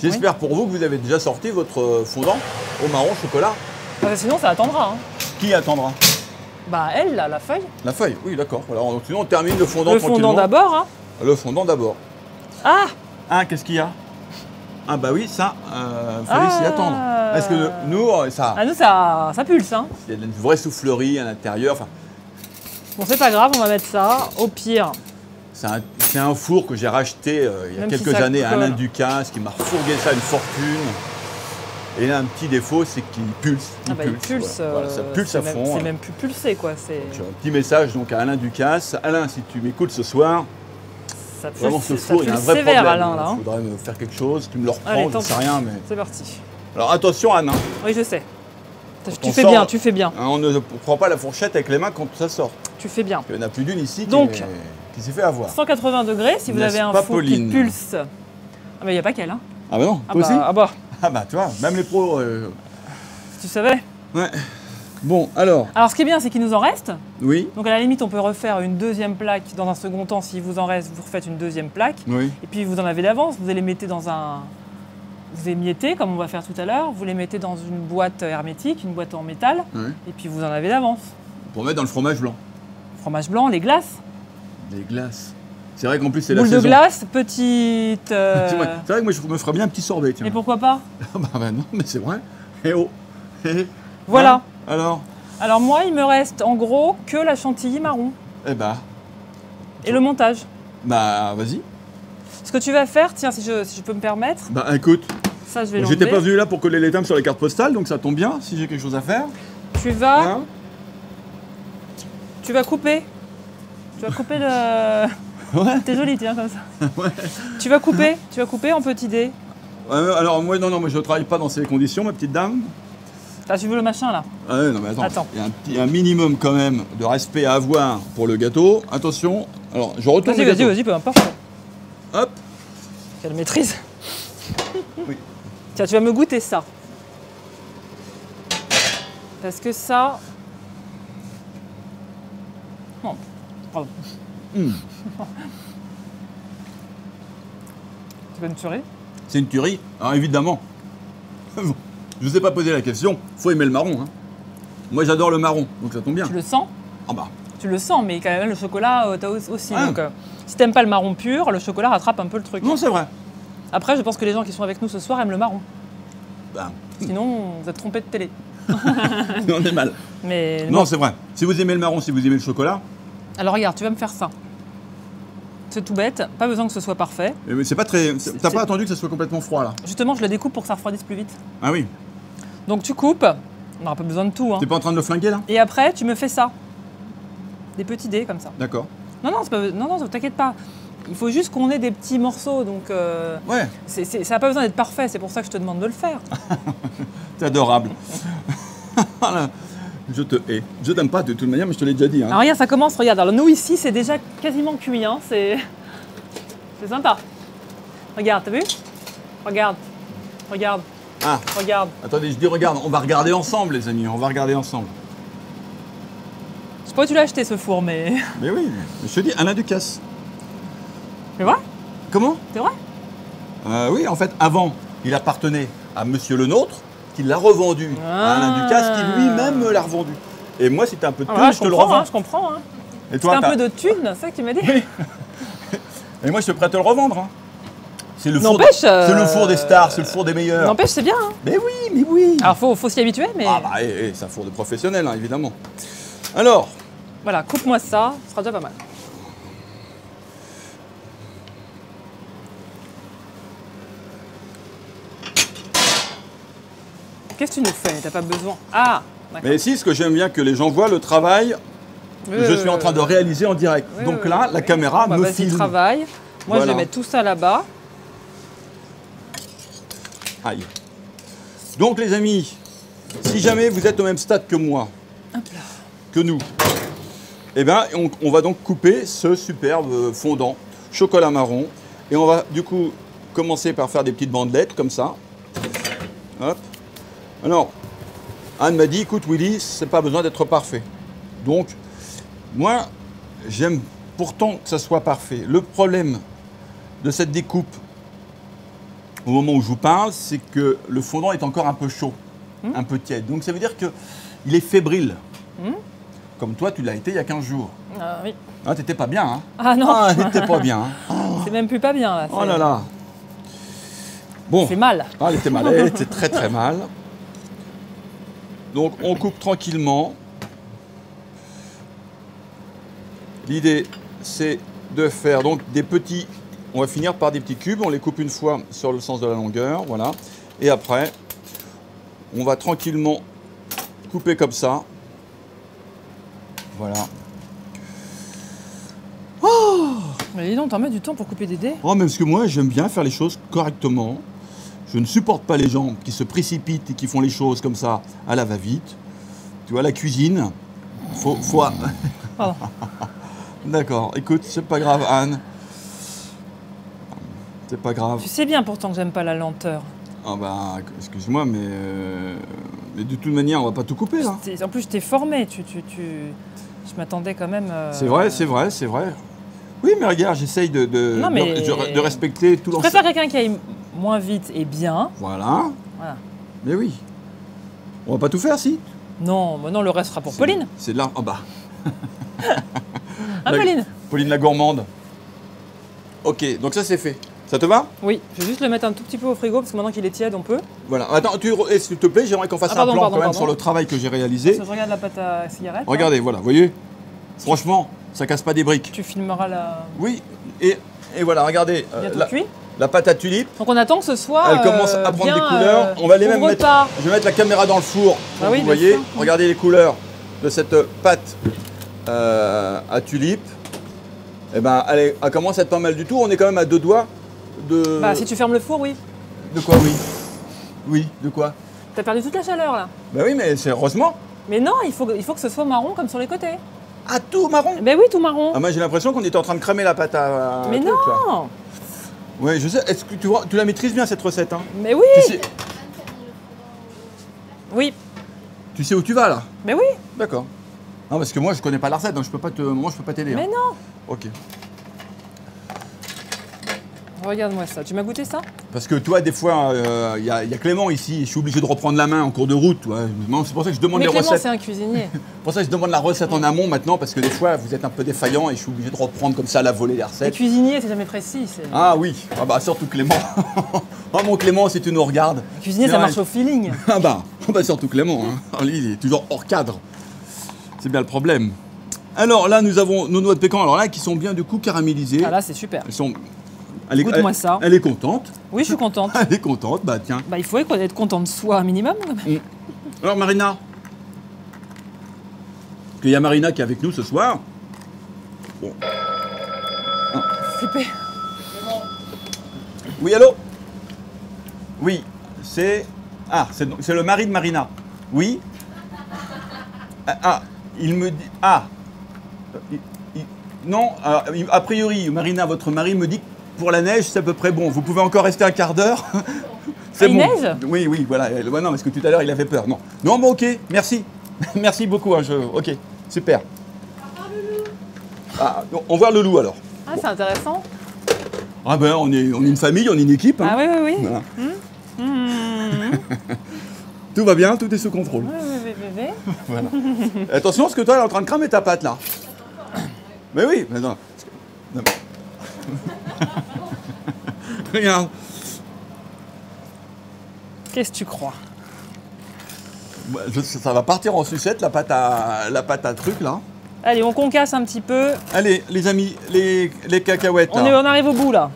J'espère oui. pour vous que vous avez déjà sorti votre fondant au marron chocolat. Enfin, sinon ça attendra. Hein. Qui attendra? Bah elle, là, la feuille. La feuille, oui, d'accord. Voilà, donc sinon on termine le fondant tranquillement. Le fondant d'abord, hein. Le fondant d'abord. Ah Ah, qu'est-ce qu'il y a? Ah bah oui, ça, euh, fallait ah. s'y attendre. Parce que nous, ça... Ah nous, ça, ça pulse, hein. Il y a une vraie soufflerie à l'intérieur, enfin... Bon, c'est pas grave, on va mettre ça, au pire. C'est un, un four que j'ai racheté euh, il y a Même quelques si années à Alain Ducasse, qui m'a refourgué ça une fortune. Et là, un petit défaut, c'est qu'il pulse. Il ah bah, pulse, il pulse voilà. Euh, voilà, ça pulse à même, fond. C'est hein. même plus pulsé, quoi. Donc, un petit message donc, à Alain Ducasse. Alain, si tu m'écoutes ce soir, ça pulse, vraiment ce four, il y a un vrai sévère, problème. Alain, là, hein. Il faudrait me faire quelque chose. Tu me le reprends, je ne sais rien. Mais... C'est parti. Alors attention Anne. Hein. Oui, je sais. Quand tu fais sort, bien, tu fais bien. Hein, on ne prend pas la fourchette avec les mains quand ça sort. Tu fais bien. Il y en a plus d'une ici donc, qui, qui s'est fait avoir. cent quatre-vingts degrés, si vous avez un four Pauline qui pulse. Ah bah il n'y a pas qu'elle. Hein. Ah bah non, ah toi bah, aussi ah bah. ah bah tu vois, même les pros... Euh... Tu savais. Ouais. Bon, alors... Alors ce qui est bien, c'est qu'il nous en reste. Oui. Donc à la limite, on peut refaire une deuxième plaque dans un second temps. S'il vous en reste, vous refaites une deuxième plaque. Oui. Et puis vous en avez d'avance, vous allez les mettez dans un... Vous émiettez, comme on va faire tout à l'heure, vous les mettez dans une boîte hermétique, une boîte en métal, oui. Et puis vous en avez d'avance. Pour mettre dans le fromage blanc. Fromage blanc, les glaces. Les glaces. C'est vrai qu'en plus, c'est la saison. Boule de glace, petite... Euh... C'est vrai. C'est vrai que moi, je me ferais bien un petit sorbet. Tiens. Mais pourquoi pas? bah, bah non, mais c'est vrai. Eh oh. Voilà. Ah, alors Alors moi, il me reste en gros que la chantilly marron. Eh bah... Et le montage. Bah, vas-y. Ce que tu vas faire, tiens, si je, si je peux me permettre... Bah écoute, ça, je vais j'étais pas venu là pour coller les timbres sur les cartes postales, donc ça tombe bien, si j'ai quelque chose à faire. Tu vas... Hein tu vas couper. Tu vas couper le... Ouais. T'es jolie, tiens, comme ça. Ouais. Tu vas couper, tu vas couper en petits dés. Euh, alors, moi, non, non, moi, je travaille pas dans ces conditions, ma petite dame. Ah, tu veux le machin, là? Ah ouais, non, mais attends, attends. Il y a un, petit, un minimum, quand même, de respect à avoir pour le gâteau. Attention, alors, je retourne vas-y, vas-y, vas-y, peu importe. Hop. Quelle maîtrise. Oui. Tiens, tu vas me goûter ça. Parce que ça... Non. Pardon. Mmh. C'est pas une tuerie? C'est une tuerie, alors évidemment. Je vous ai pas posé la question. Faut aimer le marron. Hein. Moi, j'adore le marron, donc ça tombe bien. Tu le sens? Ah bah. Tu le sens, mais quand même, le chocolat, euh, t'as aussi. Ah. Donc, euh, si t'aimes pas le marron pur, le chocolat rattrape un peu le truc. Non, c'est vrai. Après, je pense que les gens qui sont avec nous ce soir aiment le marron. Ben. Sinon, vous êtes trompés de télé. On est mal. Mais non, bon. C'est vrai. Si vous aimez le marron, si vous aimez le chocolat... Alors, regarde, tu vas me faire ça. C'est tout bête. Pas besoin que ce soit parfait. Mais c'est pas très... T'as pas attendu que ça soit complètement froid, là. Justement, je le découpe pour que ça refroidisse plus vite. Ah oui. Donc, tu coupes. On n'aura pas besoin de tout. Hein. T'es pas en train de le flinguer, là? Et après, tu me fais ça. Des petits dés comme ça. D'accord. Non, non, pas... non, non, t'inquiète pas. Il faut juste qu'on ait des petits morceaux, donc euh... ouais. c'est, c'est, ça n'a pas besoin d'être parfait, c'est pour ça que je te demande de le faire. T'es adorable. Je te hais. Je t'aime pas de toute manière, mais je te l'ai déjà dit. Hein. Alors regarde, ça commence, regarde. Alors nous ici, c'est déjà quasiment cuit, hein. C'est sympa. Regarde, t'as vu? Regarde, regarde, ah. regarde. Attendez, je dis regarde, on va regarder ensemble les amis, on va regarder ensemble. Je sais pas où tu l'as acheté ce four, mais... Mais oui, je te dis, Alain Ducasse. C'est vrai? Comment? C'est vrai? euh, Oui, en fait, avant, il appartenait à Monsieur le Nôtre, qui l'a revendu ah. à Alain Ducasse, qui lui-même l'a revendu. Et moi, si t'as un peu de thune, ah, je, je te le revends. Hein, je comprends. Hein. Et toi, si t'as un peu de thune, c'est ça que tu m'as dit? Oui. Et moi, je suis prêt à te le revendre. Hein. C'est le, euh... le four des stars, c'est le four des meilleurs. N'empêche, c'est bien. Hein. Mais oui, mais oui. Alors, faut, faut s'y habituer, mais... Ah bah, c'est un four de professionnel, hein, évidemment. Alors... Voilà, coupe-moi ça, ce sera déjà pas mal. Qu'est-ce que tu nous fais? T'as pas besoin. Ah. Mais si, ce que j'aime bien que les gens voient, le travail, euh, je suis en train de réaliser en direct. Euh, Donc là, euh, la oui. caméra bah, me bah, filme. Travail. Moi, voilà. Je vais mettre tout ça là-bas. Aïe. Donc les amis, si jamais vous êtes au même stade que moi, hop là. que nous, Eh bien, on, on va donc couper ce superbe fondant chocolat marron. Et on va du coup commencer par faire des petites bandelettes comme ça. Hop. Alors, Anne m'a dit, écoute Willy, c'est pas besoin d'être parfait. Donc, moi, j'aime pourtant que ça soit parfait. Le problème de cette découpe, au moment où je vous parle, c'est que le fondant est encore un peu chaud, mmh. un peu tiède. Donc, ça veut dire qu'il est fébrile. Mmh. Comme toi, tu l'as été il y a quinze jours. Ah oui. Ah, t'étais pas bien, hein? Ah non. Ah, t'étais pas bien, hein? Oh. C'est même plus pas bien, là. Oh là là. Bon. C'est mal. Ah, elle était mal, elle était très très mal. Donc, on coupe tranquillement. L'idée, c'est de faire donc des petits... On va finir par des petits cubes. On les coupe une fois sur le sens de la longueur, voilà. Et après, on va tranquillement couper comme ça. Voilà. Oh! Mais dis donc, t'en mets du temps pour couper des dés? Oh, même parce que moi, j'aime bien faire les choses correctement. Je ne supporte pas les gens qui se précipitent et qui font les choses comme ça à la va-vite. Tu vois, la cuisine, faut... faut... Oh. D'accord, écoute, c'est pas grave, Anne. C'est pas grave. Tu sais bien pourtant que j'aime pas la lenteur. Ah bah, excuse-moi, mais... Euh... Mais de toute manière, on va pas tout couper, là. En plus, je t'ai formé, tu... tu, tu... Je m'attendais quand même... Euh... C'est vrai, c'est vrai, c'est vrai. Oui, mais regarde, j'essaye de, de, non, mais... de, de respecter tout l'ensemble. Je préfère quelqu'un qui aille moins vite et bien. Voilà. Voilà. Mais oui. On va pas tout faire, si. Non, bah non, le reste sera pour Pauline. C'est de l'arbre. Oh, bah. Ah, la... Pauline. Pauline la gourmande. Ok, donc ça, c'est fait. Ça te va? Oui, je vais juste le mettre un tout petit peu au frigo, parce que maintenant qu'il est tiède, on peut. Voilà. Attends, tu... s'il te plaît, j'aimerais qu'on fasse ah, pardon, un plan pardon, quand pardon, même pardon. sur le travail que j'ai réalisé. Parce que je regarde la pâte à cigarette. Regardez, hein. Voilà, vous voyez. Franchement, ça casse pas des briques. Tu filmeras la... Oui, et, et voilà, regardez. Euh, la, la pâte à tulipe. Donc on attend que ce soit... Elle commence euh, à prendre des couleurs. Euh, on va les même mettre... Je vais mettre la caméra dans le four. Ah oui, vous voyez, sûr. Regardez les couleurs de cette pâte euh, à tulipe. Eh ben, elle, est, elle commence à être pas mal du tout. On est quand même à deux doigts de... Bah, si tu fermes le four, oui. De quoi, oui? Oui, de quoi? T'as perdu toute la chaleur, là. Bah oui, mais c'est heureusement. Mais non, il faut, il faut que ce soit marron comme sur les côtés. Ah, tout marron? Ben oui, tout marron. Ah, moi, j'ai l'impression qu'on était en train de cramer la pâte à... Mais truc, non. Oui, je sais. Est-ce que tu vois, tu la maîtrises bien, cette recette, hein? Mais oui. Tu sais... Oui. Tu sais où tu vas, là? Mais oui. D'accord. Non, parce que moi, je connais pas la recette, donc je peux pas te... Moi, je peux pas t'aider. Mais hein. Non. Ok. Regarde-moi ça. Tu m'as goûté ça? Parce que toi, des fois, il euh, y, y a Clément ici. Je suis obligé de reprendre la main en cours de route. Ouais. C'est pour ça que je demande mais les Clément, recettes. Clément, c'est un cuisinier. C'est pour ça que je demande la recette en amont maintenant, parce que des fois, vous êtes un peu défaillant et je suis obligé de reprendre comme ça à la volée les recettes. Les cuisiniers, c'est jamais précis. Ah oui. Ah bah surtout Clément. Ah mon Clément, si tu nous regardes. Les cuisiniers, ça marche au feeling. Ah bah, bah surtout Clément. Hein. Lui, il est toujours hors cadre. C'est bien le problème. Alors là, nous avons nos noix de pécan. Alors là, qui sont bien du coup caramélisées. Ah là, c'est super. Elles sont... Goûte-moi ça. Elle est contente. Oui, je suis contente. Elle est contente, bah tiens. Bah, il faut être content de soi, un minimum. Mm. Alors, Marina, parce qu'il y a Marina qui est avec nous ce soir. Bon. Ah. Flippé. Oui, allô? Oui, c'est... Ah, c'est le mari de Marina. Oui. Ah, il me dit... Ah. Il... Il... Non, ah, a priori, Marina, votre mari me dit... Pour la neige, c'est à peu près bon. Vous pouvez encore rester un quart d'heure. C'est bon. Neige ? Oui, oui, voilà. Non, parce que tout à l'heure, il avait peur. Non, non, bon, ok, merci. Merci beaucoup. Hein, je... Ok, super. Ah, on va voir le loup alors. Ah, c'est intéressant. Ah ben, on est, on est une famille, on est une équipe. Hein. Ah oui, oui, oui. Voilà. Mmh. Mmh. Tout va bien, tout est sous contrôle. Oui, oui, oui, oui. Voilà. Attention, parce que toi, elle est en train de cramer ta pâte, là. Mais oui, mais non. Non. Regarde. Qu'est-ce que tu crois? Je, ça va partir en sucette, la pâte à, la pâte à truc, là. Allez, on concasse un petit peu. Allez, les amis, les, les cacahuètes. On, est, on arrive au bout, là.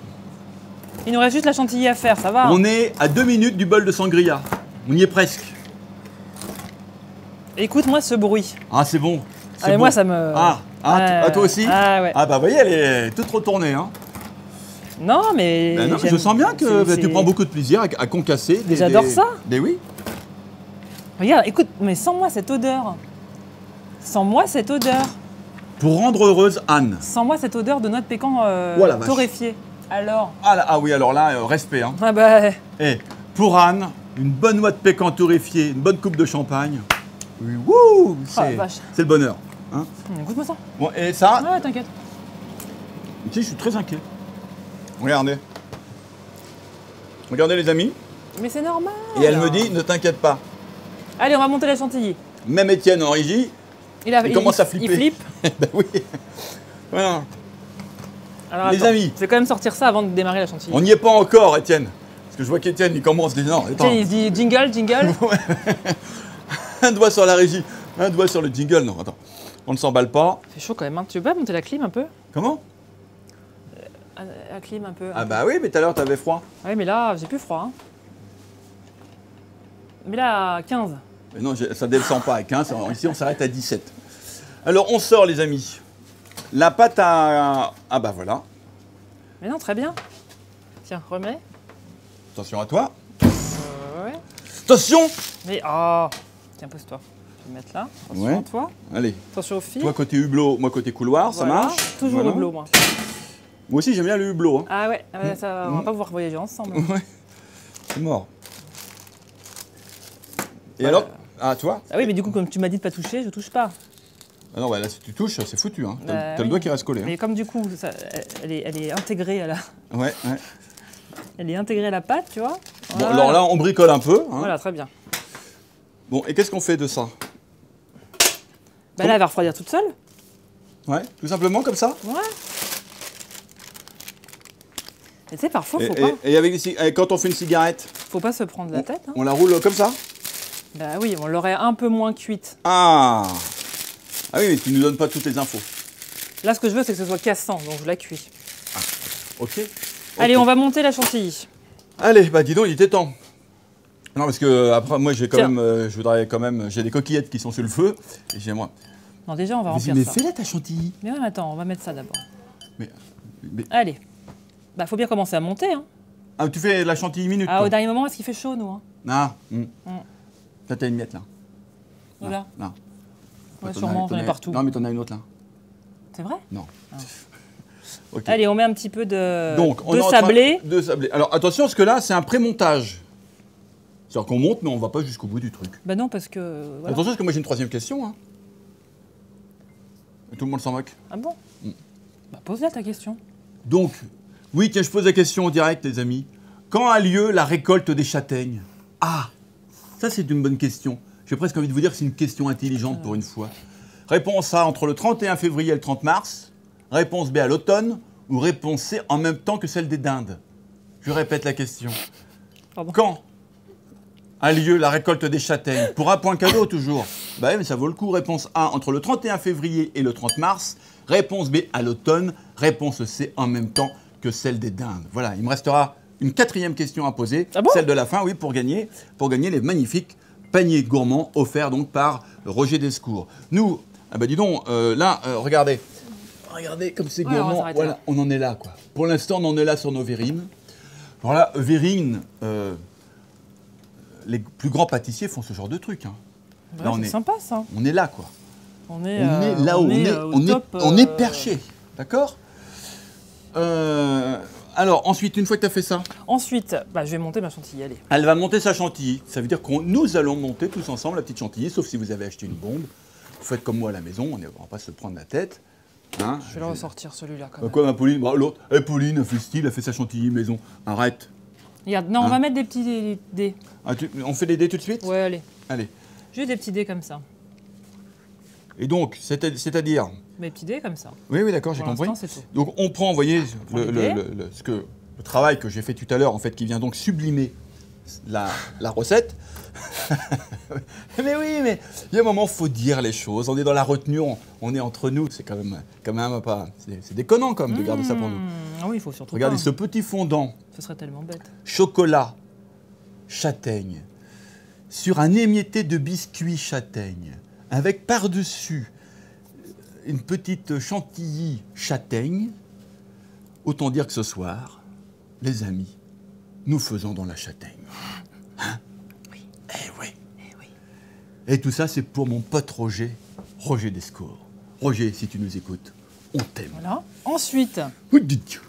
Il nous reste juste la chantilly à faire, ça va? On hein est à deux minutes du bol de sangria. On y est presque. Écoute-moi ce bruit. Ah, c'est bon. Ah, mais bon. Moi, ça me... Ah, ah euh... toi aussi? Ah, ouais. Ah, bah, vous voyez, elle est toute retournée, hein. Non, mais... Ben non, je sens bien que bah, tu prends beaucoup de plaisir à, à concasser. Des... J'adore ça. Mais oui. Regarde, écoute, mais sans moi cette odeur. Sans moi cette odeur. Pour rendre heureuse Anne. Sans moi cette odeur de noix de pécan euh, voilà, torréfiée. Alors ah, là, ah oui, alors là, euh, respect. Hein. Ah bah... Et pour Anne, une bonne noix de pécan torréfiée, une bonne coupe de champagne. Wouh, c'est ah, le bonheur. Hein. Écoute-moi ça. Bon, et ça... Ouais, t'inquiète. Tu sais, je suis très inquiet. Regardez. Regardez les amis. Mais c'est normal. Et elle me dit, ne t'inquiète pas. Allez, on va monter la chantilly. Même Étienne en régie, il, a, il, il commence à flipper. Il flippe. Ben oui. Voilà. Alors, les attends, amis. Je vais quand même sortir ça avant de démarrer la chantilly. On n'y est pas encore, Étienne. Parce que je vois qu'Étienne, il commence. Il dit, non, attends. Il dit jingle, jingle. Un doigt sur la régie, un doigt sur le jingle. Non, attends. On ne s'emballe pas. C'est chaud quand même. Hein. Tu veux pas monter la clim un peu? Comment? La clim un peu. Ah bah oui, mais tout à l'heure, t'avais froid. Oui, mais là, j'ai plus froid. Hein. Mais là, à quinze. Mais non, ça descend pas à quinze. Alors, ici, on s'arrête à dix-sept. Alors, on sort, les amis. La pâte à... Ah bah voilà. Mais non, très bien. Tiens, remets. Attention à toi. Attention. Mais oh. Tiens, pose-toi. Je vais me mettre là. Attention ouais. à toi. Allez. Attention au fil. Toi côté hublot, moi côté couloir, voilà. Ça marche. Toujours voilà. Hublot, moi. Moi aussi, j'aime bien le hublot. Hein. Ah ouais, euh, ça, on va pas pouvoir voyager ensemble. Ouais. C'est mort. Et voilà. Alors ah, toi? Ah oui, mais du coup, comme tu m'as dit de pas toucher, je touche pas. Ah non, bah là, si tu touches, c'est foutu. Hein. T'as euh, oui. le doigt qui reste collé. Mais hein. comme du coup, ça, elle, est, elle est intégrée à la... Ouais, ouais. Elle est intégrée à la pâte, tu vois. Voilà. Bon, alors là, on bricole un peu. Hein. Voilà, très bien. Bon, et qu'est-ce qu'on fait de ça? Bah comme... là, elle va refroidir toute seule. Ouais, tout simplement, comme ça. Ouais. Et tu sais, parfois, faut et, pas... Et, et avec les, quand on fait une cigarette? Faut pas se prendre la on, tête. Hein. On la roule comme ça? Bah oui, on l'aurait un peu moins cuite. Ah. Ah oui, mais tu ne nous donnes pas toutes les infos. Là, ce que je veux, c'est que ce soit cassant, donc je la cuis. Ah, ok. Allez, okay. On va monter la chantilly. Allez, bah dis donc, il était temps. Non, parce que après, moi, j'ai quand Tiens. même, euh, je voudrais quand même, j'ai des coquillettes qui sont sur le feu, et j'ai moi. Non, déjà, on va mais remplir mais ça. Mais fais-la ta chantilly. Mais ouais, attends, on va mettre ça d'abord. Mais, mais... Allez. Bah, faut bien commencer à monter, hein. Ah, tu fais la chantilly minute. Ah, toi. Au dernier moment, est-ce qu'il fait chaud, nous hein. Ah. Mmh. Mmh. Là, t'as une miette, là. Où là? Là. Ouais, bah, sûrement, j'en ai partout. Non, mais t'en as une autre, là. C'est vrai? Non. Ah. Okay. Allez, on met un petit peu de, donc, on de sablé. De sablé. Alors, attention, parce que là, c'est un pré-montage. C'est-à-dire qu'on monte, mais on ne va pas jusqu'au bout du truc. Bah non, parce que... Voilà. Attention, parce que moi, j'ai une troisième question. Hein. Tout le monde s'en moque. Ah bon? Mmh. Bah, pose-la, ta question. Donc, oui, tiens, je pose la question en direct, les amis. Quand a lieu la récolte des châtaignes? Ah, ça, c'est une bonne question. J'ai presque envie de vous dire que c'est une question intelligente pour une fois. Réponse A, entre le trente et un février et le trente mars. Réponse B, à l'automne. Ou réponse C, en même temps que celle des dindes. Je répète la question. Pardon. Quand a lieu la récolte des châtaignes? Pour un point cadeau, toujours. Bah oui, mais ça vaut le coup. Réponse A, entre le trente et un février et le trente mars. Réponse B, à l'automne. Réponse C, en même temps que celle des dindes. Voilà, il me restera... une quatrième question à poser, ah bon, celle de la fin, oui, pour gagner, pour gagner les magnifiques paniers gourmands offerts donc par Roger Descours. Nous, ah bah dis donc, euh, là, euh, regardez, regardez comme c'est ouais, gourmand. On, voilà, on en est là, quoi. Pour l'instant, on en est là sur nos verrines. Alors là, verrines, euh, les plus grands pâtissiers font ce genre de truc. Hein. Ouais, c'est sympa, ça. On est là, quoi. On est, on euh, est là on où est, on, est, top, on, est, euh... on est perché, d'accord. euh, Alors, ensuite, une fois que tu as fait ça... Ensuite, bah, je vais monter ma chantilly, allez. Elle va monter sa chantilly. Ça veut dire que nous allons monter tous ensemble la petite chantilly, sauf si vous avez acheté une bombe. Vous faites comme moi à la maison, on ne va pas se prendre la tête. Hein, je vais le ressortir, celui-là, quand même. Quoi, ma Pauline? Bah, l'autre, eh, Pauline, elle fait style, elle fait sa chantilly maison. Arrête. Regarde, non, hein? On va mettre des petits dés. Ah, tu, on fait des dés tout de suite? Ouais, allez. Allez. J'ai des petits dés comme ça. Et donc, c'est-à-dire... Mes petits dés comme ça. Oui, oui, d'accord, j'ai compris. Donc on prend, vous voyez, on le, le, le, le, ce que, le travail que j'ai fait tout à l'heure, en fait, qui vient donc sublimer la, la recette. Mais oui, mais il y a un moment, il faut dire les choses. On est dans la retenue, on, on est entre nous. C'est quand même, quand même pas... C'est déconnant, quand même, de mmh, garder ça pour nous. Ah oui, il faut surtout regardez pas, ce petit fondant. Ce serait tellement bête. Chocolat, châtaigne, sur un émietté de biscuits châtaigne, avec par-dessus... une petite chantilly châtaigne. Autant dire que ce soir, les amis, nous faisons dans la châtaigne. Hein? Oui. Eh oui. Eh oui. Et tout ça, c'est pour mon pote Roger, Roger Descours. Roger, si tu nous écoutes, on t'aime. Voilà. Ensuite. Oui, dites-tu.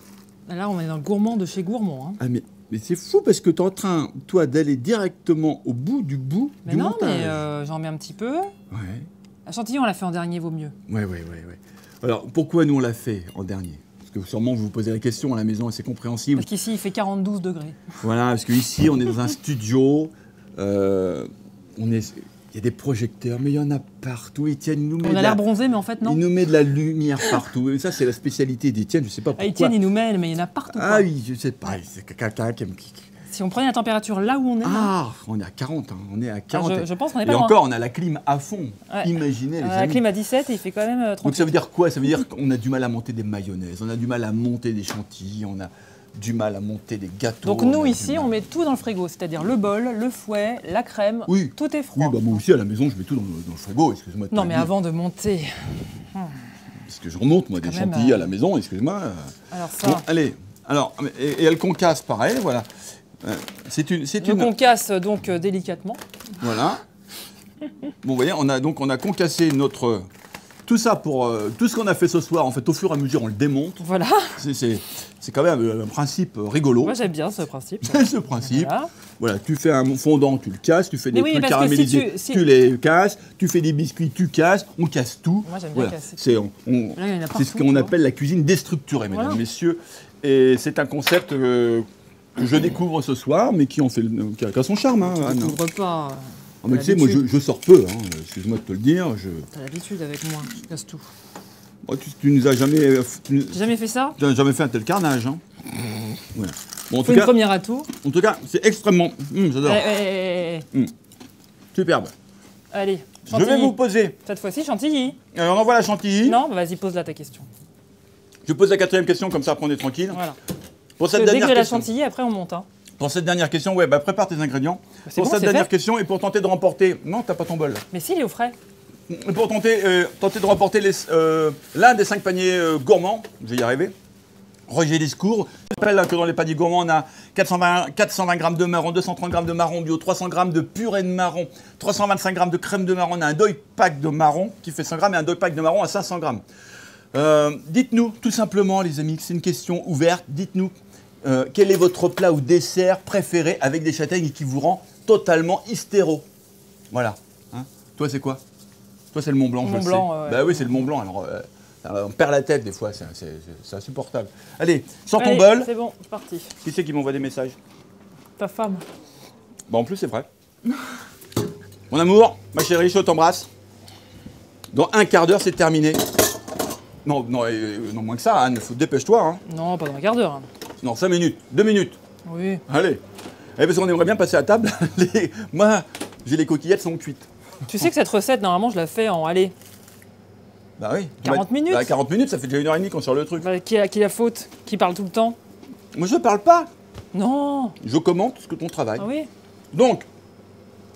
Là, on est dans le gourmand de chez gourmand. Hein. Ah, mais, mais c'est fou parce que tu es en train, toi, d'aller directement au bout du bout mais du non, montage. Mais non, euh, mais j'en mets un petit peu. Ouais. La chantilly, on l'a fait en dernier, vaut mieux. Oui, oui, oui. Ouais. Alors, pourquoi nous, on l'a fait en dernier? Parce que sûrement, vous vous posez la question à la maison, et c'est compréhensible. Parce qu'ici, il fait quarante-deux degrés. Voilà, parce qu'ici, on est dans un studio, euh, on est... il y a des projecteurs, mais il y en a partout. Etienne, il nous met on a l'air la... bronzé, mais en fait, non. Il nous met de la lumière partout. Et ça, c'est la spécialité d'Etienne, je ne sais pas pourquoi. Etienne, il nous mêle, mais il y en a partout. Ah quoi. Oui, je ne sais pas, c'est quelqu'un qui aime... Si on prenait la température là où on est... Ah, là. On est à quarante, hein. On est à quarante. Ah, je, je pense qu'on est pas loin. Et encore, on a la clim à fond. Ouais. Imaginez, les euh, amis. La clim à dix-sept et il fait quand même trente. Donc ça veut dire quoi? Ça veut dire qu'on a du mal à monter des mayonnaises, on a du mal à monter des chantilly, on a du mal à monter des gâteaux. Donc nous, on ici, mal... on met tout dans le frigo, c'est-à-dire le bol, le fouet, la crème, oui. Tout est froid. Oui, bah moi aussi, à la maison, je mets tout dans le, dans le frigo, excuse-moi. Non, mais dire. Avant de monter... Parce que je remonte, moi, des chantilly euh... à la maison, excuse-moi. Alors ça... Bon, allez, alors, et, et elle concasse, pareil, voilà. C'est une, c'est une... qu'on casse donc euh, délicatement. Voilà. Bon, vous voyez, on a donc on a concassé notre tout ça pour euh, tout ce qu'on a fait ce soir. En fait, au fur et à mesure, on le démonte. Voilà. C'est quand même un principe rigolo. Moi, j'aime bien ce principe. Ouais. ce principe. Voilà. Voilà, tu fais un fondant, tu le casses. Tu fais des oui, trucs caramélisés, si tu, si... tu les casses. Tu fais des biscuits, tu casses. On casse tout. Moi, j'aime bien voilà. casser. C'est ce qu'on appelle la cuisine déstructurée, mesdames, voilà. messieurs. Et c'est un concept. Euh, que je découvre ce soir, mais qui en fait, qui a son charme. Hein, on ne découvre pas. Ah, mais tu sais, moi, je, je sors peu. Hein, excuse-moi de te le dire. Je... T'as l'habitude avec moi. Je casse tout. Oh, tu, tu nous as jamais. Tu n'as jamais fait ça. Tu n'as jamais fait un tel carnage. Hein. Ouais. Bon, en tout une cas, première à tout. En tout cas, c'est extrêmement. Mmh, j'adore. Eh, eh, eh, eh. Mmh. Superbe. Allez. Chantilly. Je vais vous poser. Cette fois-ci, Chantilly. Alors, on envoie la Chantilly. Non, bah, vas-y, pose-la ta question. Je pose la quatrième question, comme ça, après on est tranquille. Voilà. Pour cette dernière dès que j'ai la chantilly, après on monte. Hein. Pour cette dernière question, ouais, bah prépare tes ingrédients. Bah pour bon, cette dernière fait. question et pour tenter de remporter... Non, t'as pas ton bol. Mais si, il est au frais. Et pour tenter, euh, tenter de remporter l'un euh, des cinq paniers euh, gourmands, je vais y arriver, Roger Descours. Je rappelle que dans les paniers gourmands, on a quatre cent vingt grammes de marron, deux cent trente grammes de marron bio, trois cents grammes de purée de marron, trois cent vingt-cinq grammes de crème de marron. On a un deuil pack de marron qui fait cent grammes et un deuil pack de marron à cinq cents grammes. Euh, dites-nous, tout simplement, les amis, c'est une question ouverte, dites-nous. Euh, quel est votre plat ou dessert préféré avec des châtaignes et qui vous rend totalement hystéro? Voilà. Hein? Toi, c'est quoi? Toi, c'est le Mont Blanc, Mont je Blanc, le sais. Euh, bah oui, c'est le Mont Blanc. Alors, euh, on perd la tête des fois, c'est insupportable. Allez, sans ton bol. C'est bon, c'est parti. Qui c'est qui m'envoie des messages? Ta femme. Bah en plus, c'est vrai. Mon amour, ma chérie, je t'embrasse. Dans un quart d'heure, c'est terminé. Non, non, euh, non, moins que ça, Anne, dépêche-toi. Hein. Non, pas dans un quart d'heure. Non, cinq minutes, deux minutes. Oui. Allez. Allez parce qu'on aimerait bien passer à table. Les... Moi, j'ai les coquillettes sont cuites. Tu sais que cette recette, normalement, je la fais en allez. Bah oui. quarante minutes. Bah, quarante minutes, ça fait déjà une heure et demie qu'on sort le truc. Bah, qui a, qui a faute? Qui parle tout le temps? Moi, je parle pas. Non. Je commente ce que ton travail. Ah oui. Donc.